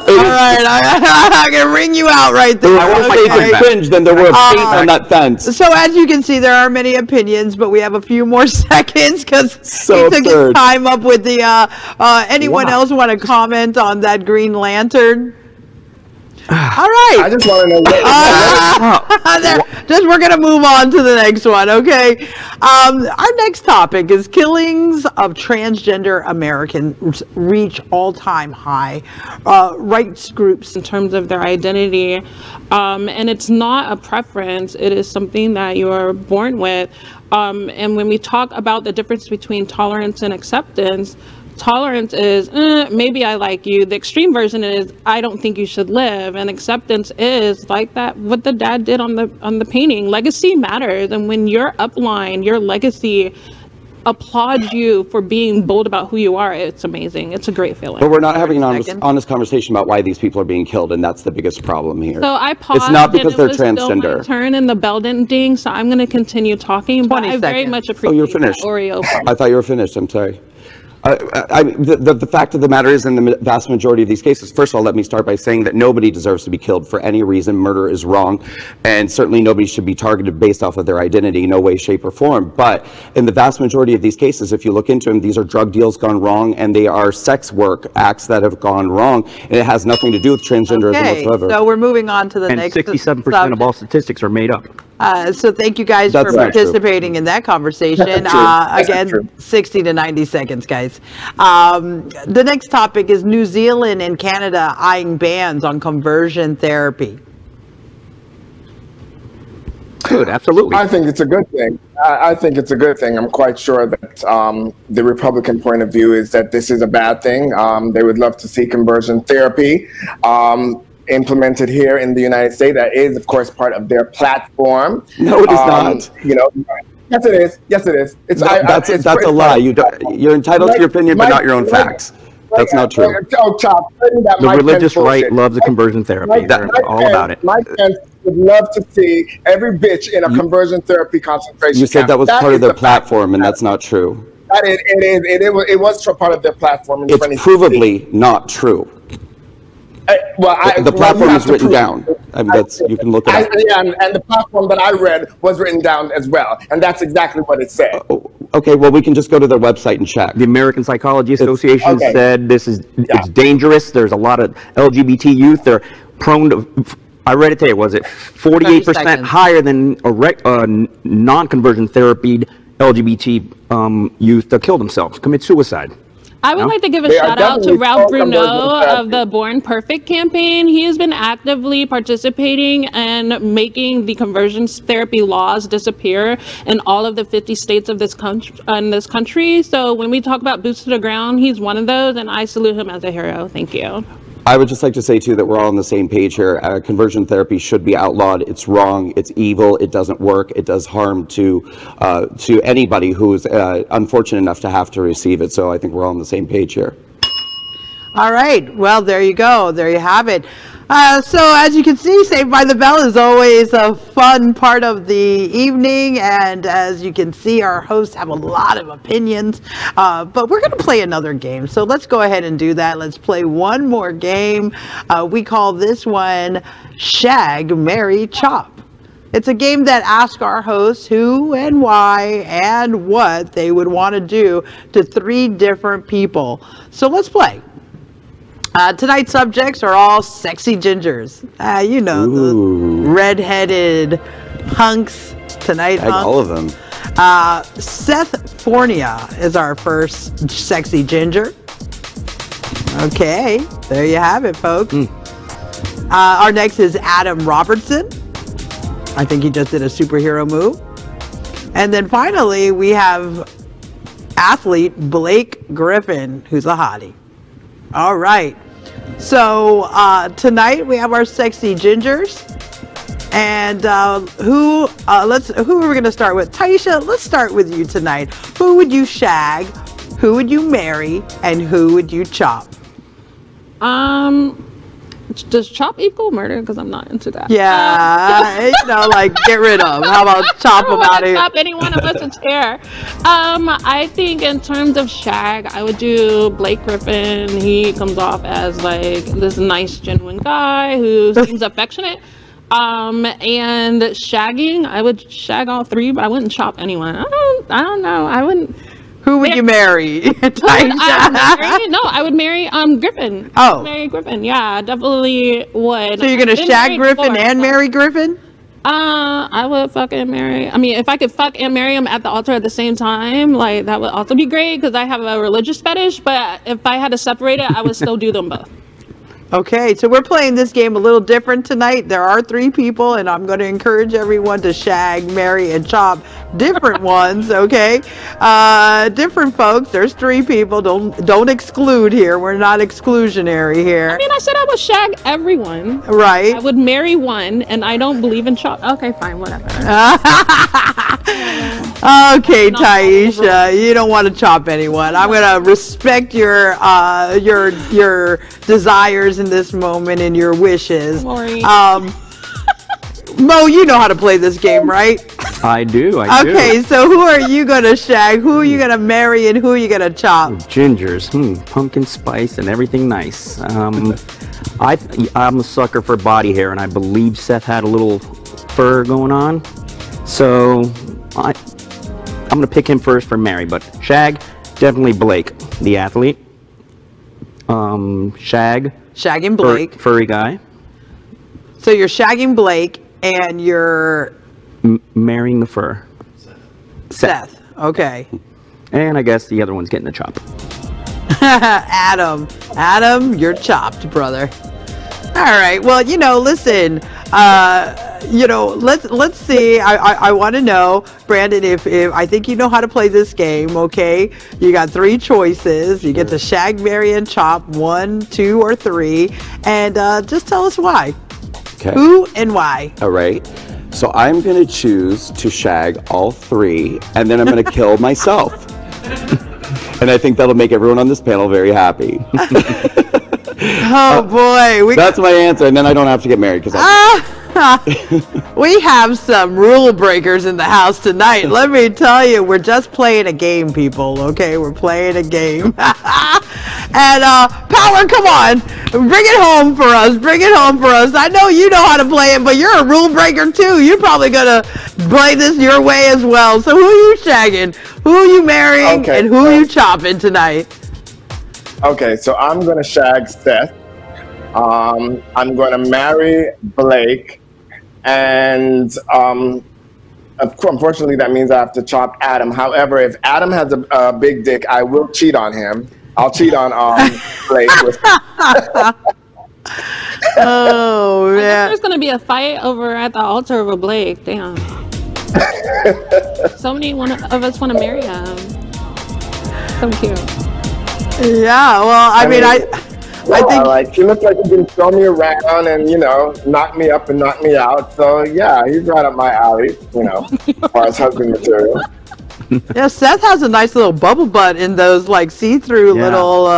Alright, I can ring you out right there. I want to say it's cringe than there were paint on that fence. So as you can see, there are many opinions, but we have a few more seconds because so he took his time up with the, anyone else want to comment on that Green Lantern? Alright. I just want to know we're going to move on to the next one, okay? Our next topic is killings of transgender Americans reach all-time high. Rights groups in terms of their identity, and it's not a preference, it is something that you are born with. And when we talk about the difference between tolerance and acceptance, tolerance is maybe I like you. The extreme version is I don't think you should live, and acceptance is like that what the dad did on the painting. Legacy matters, and when your upline, your legacy applauds you for being bold about who you are, it's amazing. It's a great feeling. But we're not having an honest conversation about why these people are being killed, and that's the biggest problem here. So I paused. It's not because they're transgender. My turn and the bell didn't ding, so I'm going to continue talking. But I very much appreciate. Oh, you're finished. Oreo. I thought you were finished. I'm sorry. The fact of the matter is, in the vast majority of these cases, first of all, let me start by saying that nobody deserves to be killed for any reason. Murder is wrong, and certainly nobody should be targeted based off of their identity, no way, shape, or form. But in the vast majority of these cases, if you look into them, these are drug deals gone wrong, and they are sex work acts that have gone wrong, and it has nothing to do with transgenderism whatsoever. So we're moving on to the next. And 67% of all statistics are made up. So thank you guys for participating in that conversation. Again, 60 to 90 seconds, guys. The next topic is New Zealand and Canada eyeing bans on conversion therapy. Good, absolutely. I think it's a good thing. I think it's a good thing. I'm quite sure that the Republican point of view is that this is a bad thing. They would love to see conversion therapy implemented here in the United States. That is, of course, part of their platform. No, it is not. You know, yes, it is. Yes, it is. It's, no, that's a lie. You're entitled to your opinion, but not your own facts. That's not true. The religious right loves a conversion therapy. They're all about it. My friends would love to see every bitch in a conversion therapy concentration camp. You said that was part of their platform, and that's not true. It was part of their platform. It's provably not true. The platform is written down. I mean, you can look at it. And the platform that I read was written down as well, and that's exactly what it said. Okay, well, we can just go to their website and check. The American Psychology Association said this is it's dangerous. There's a lot of LGBT youth. They're prone to. I read it today. Was it 48% higher than non-conversion therapied LGBT youth that kill themselves, commit suicide? I would like to give a shout out to Ralph Bruneau of the Born Perfect campaign. He has been actively participating and making the conversion therapy laws disappear in all of the 50 states of this country. So when we talk about boots to the ground, he's one of those, and I salute him as a hero. Thank you. I would just like to say, too, that we're all on the same page here. Conversion therapy should be outlawed. It's wrong. It's evil. It doesn't work. It does harm to anybody who is unfortunate enough to have to receive it. So I think we're all on the same page here. All right. Well, there you go. There you have it. So as you can see, Saved by the Bell is always a fun part of the evening, and as you can see, our hosts have a lot of opinions, but we're going to play another game. So let's go ahead and do that. Let's play one more game. We call this one Shag, Marry, Chop. It's a game that asks our hosts who and why and what they would want to do to three different people. So let's play. Tonight's subjects are all sexy gingers. You know, the red-headed hunks. Tonight, hunks. All of them. Seth Fornia is our first sexy ginger. Okay, there you have it, folks. Our next is Adam Robertson. I think he just did a superhero move. And then finally, we have athlete Blake Griffin, who's a hottie. All right. So tonight we have our sexy gingers, and who are we going to start with? Tyesha, let's start with you tonight. Who would you shag? Who would you marry? And who would you chop? Does chop equal murder? Because I'm not into that. Yeah, you know, like get rid of. How about chop about it? Chop any one of us a chair. I think in terms of shag, I would do Blake Griffin. He comes off as like this nice, genuine guy who seems affectionate. And shagging, I would shag all three, but I wouldn't chop anyone. I don't know. I wouldn't. Who would you marry? No, I would marry Griffin. Oh. Marry Griffin. Yeah, definitely would. So you're going to shag Griffin and marry Griffin? I would fucking marry. I mean, if I could fuck and marry him at the altar at the same time, like that would also be great because I have a religious fetish. But if I had to separate it, I would still do them both. Okay, so we're playing this game a little different tonight. There are three people, and I'm going to encourage everyone to shag, marry, and chop different ones, okay? Different folks. There's three people. Don't exclude here. We're not exclusionary here. I mean, I said I would shag everyone. Right. I would marry one, and I don't believe in chop. Okay, fine, whatever. Okay, Tyesha, you don't want to chop anyone. I'm gonna respect your desires in this moment and your wishes. Mo, you know how to play this game, right? I do. Okay, so who are you gonna shag? Who are you gonna marry, and who are you gonna chop? Gingers, pumpkin spice, and everything nice. I'm a sucker for body hair, and I believe Seth had a little fur going on, so. I'm going to pick him first for Mary, but shag, definitely Blake, the athlete. Shagging Blake. Furry guy. So you're shagging Blake and you're... marrying the fur. Seth. Okay. And I guess the other one's getting a chop. Adam. Adam, you're chopped, brother. All right. Well, you know, listen, you know, let's see. I want to know, Brandon, if I think you know how to play this game. Okay, you got three choices. You get to shag, marry, and chop 1, 2, or 3, and just tell us why. Okay. Who and why? All right. So I'm gonna choose to shag all three, and then I'm gonna kill myself. And I think that'll make everyone on this panel very happy. Oh boy, that's my answer, and then I don't have to get married because we have some rule breakers in the house tonight. Let me tell you, we're just playing a game, people. Okay, we're playing a game. And Power, come on, bring it home for us. Bring it home for us. I know you know how to play it, but you're a rule breaker too. You're probably gonna play this your way as well. So who are you shagging? Who are you marrying? Okay. And who are you chopping tonight? Okay, so I'm going to shag Seth, I'm going to marry Blake, and of course, unfortunately that means I have to chop Adam. However, if Adam has a big dick, I will cheat on him. I'll cheat on Blake with him. Oh, man. I guess there's going to be a fight over at the altar over Blake. Damn. So many of us want to marry him. So cute. Yeah, well, I mean, I think like, he looks like he can throw me around and, you know, knock me up and knock me out. So, yeah, he's right up my alley, you know, as far as husband material. Yeah, Seth has a nice little bubble butt in those, like, see-through little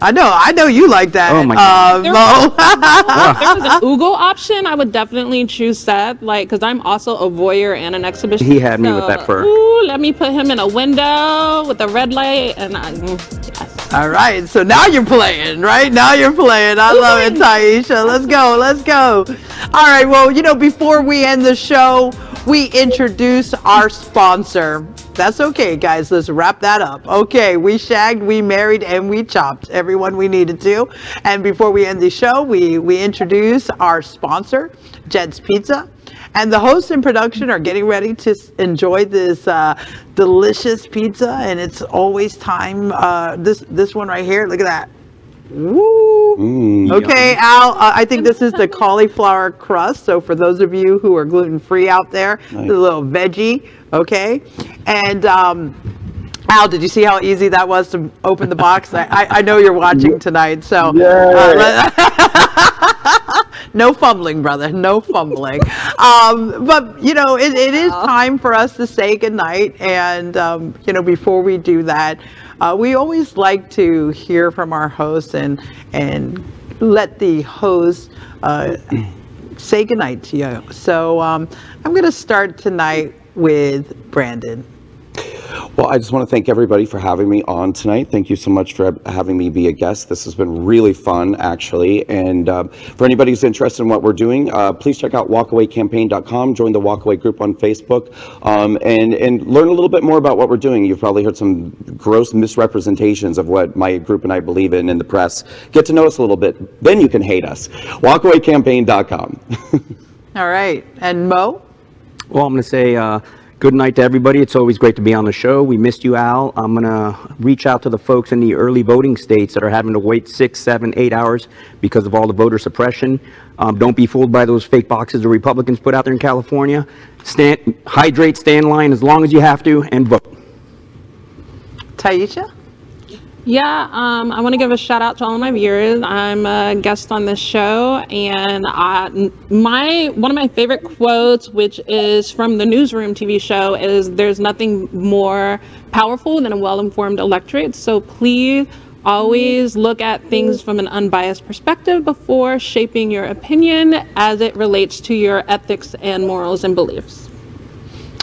I know you like that. Oh my God. If there was an Oogle option, I would definitely choose Seth, like, because I'm also a voyeur and an exhibitionist. He had me with that fur. Ooh, let me put him in a window with a red light, and yes. All right, so now you're playing, right? Now you're playing. I love it, Tyesha. Let's go, let's go. All right, well, you know, before we end the show, we introduce our sponsor. That's okay, guys. Let's wrap that up. Okay, we shagged, we married, and we chopped everyone we needed to. And before we end the show, we introduce our sponsor, Jed's Pizza. And the hosts and production are getting ready to enjoy this delicious pizza. And it's always time. This one right here. Look at that. Woo. Mm, okay, yum. Al, I think this is the cauliflower crust. So for those of you who are gluten-free out there, nice. A little veggie, okay? And Al, did you see how easy that was to open the box? I know you're watching tonight, so. No fumbling, brother. No fumbling. But, you know, it is time for us to say goodnight. And, you know, before we do that, we always like to hear from our hosts and let the host say goodnight to you. So I'm going to start tonight with Brandon. Well, I just want to thank everybody for having me on tonight. Thank you so much for having me be a guest. This has been really fun, actually. And for anybody who's interested in what we're doing, please check out walkawaycampaign.com. Join the Walkaway group on Facebook and learn a little bit more about what we're doing. You've probably heard some gross misrepresentations of what my group and I believe in the press. Get to know us a little bit. Then you can hate us. Walkawaycampaign.com. All right. And Mo? Well, I'm going to say... good night to everybody. It's always great to be on the show. We missed you, Al. I'm going to reach out to the folks in the early voting states that are having to wait 6, 7, 8 hours because of all the voter suppression. Don't be fooled by those fake boxes the Republicans put out there in California. Hydrate, stay in line as long as you have to, and vote. Tyesha? Yeah, I want to give a shout out to all my viewers. I'm a guest on this show, and one of my favorite quotes, which is from the Newsroom TV show, is there's nothing more powerful than a well-informed electorate. So please always look at things from an unbiased perspective before shaping your opinion as it relates to your ethics and morals and beliefs.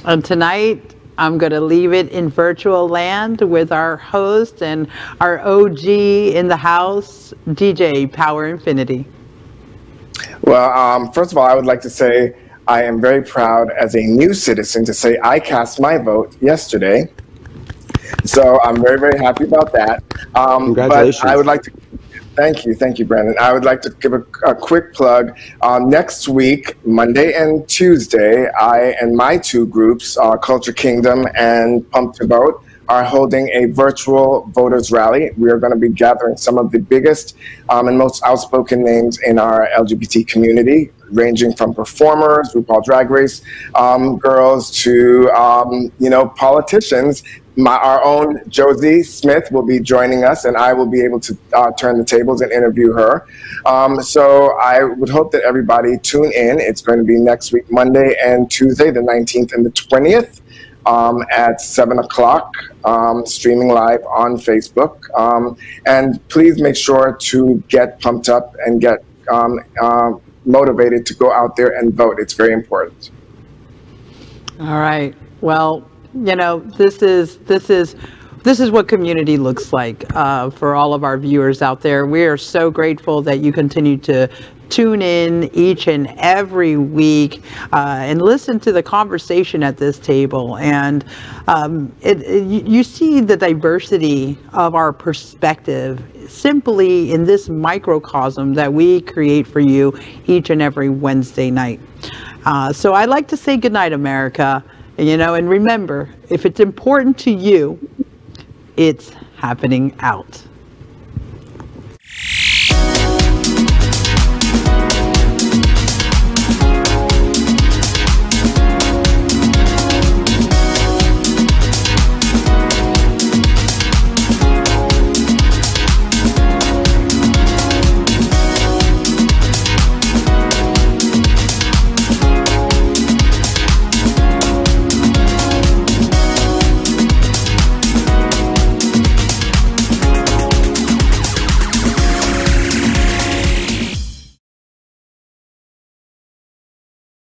And tonight, I'm going to leave it in virtual land with our host and our OG in the house, DJ Power Infinity. Well, first of all, I would like to say I am very proud as a new citizen to say I cast my vote yesterday. So I'm very, very happy about that. Congratulations. But I would like to... thank you, Brandon. I would like to give a quick plug. Next week, Monday and Tuesday, I and my two groups, Culture Kingdom and Pump to Vote, are holding a virtual voters rally. We are going to be gathering some of the biggest and most outspoken names in our LGBT community, ranging from performers, RuPaul Drag Race girls, to you know, politicians. Our own Josie Smith will be joining us, and I will be able to turn the tables and interview her. So I would hope that everybody tune in. It's going to be next week, Monday and Tuesday, the 19th and the 20th, at 7 o'clock, streaming live on Facebook. And please make sure to get pumped up and get motivated to go out there and vote. It's very important. All right. Well, you know, this is what community looks like for all of our viewers out there. We are so grateful that you continue to tune in each and every week and listen to the conversation at this table. And you see the diversity of our perspective simply in this microcosm that we create for you each and every Wednesday night. So I'd like to say goodnight, America. You know, and remember, if it's important to you, it's happening out.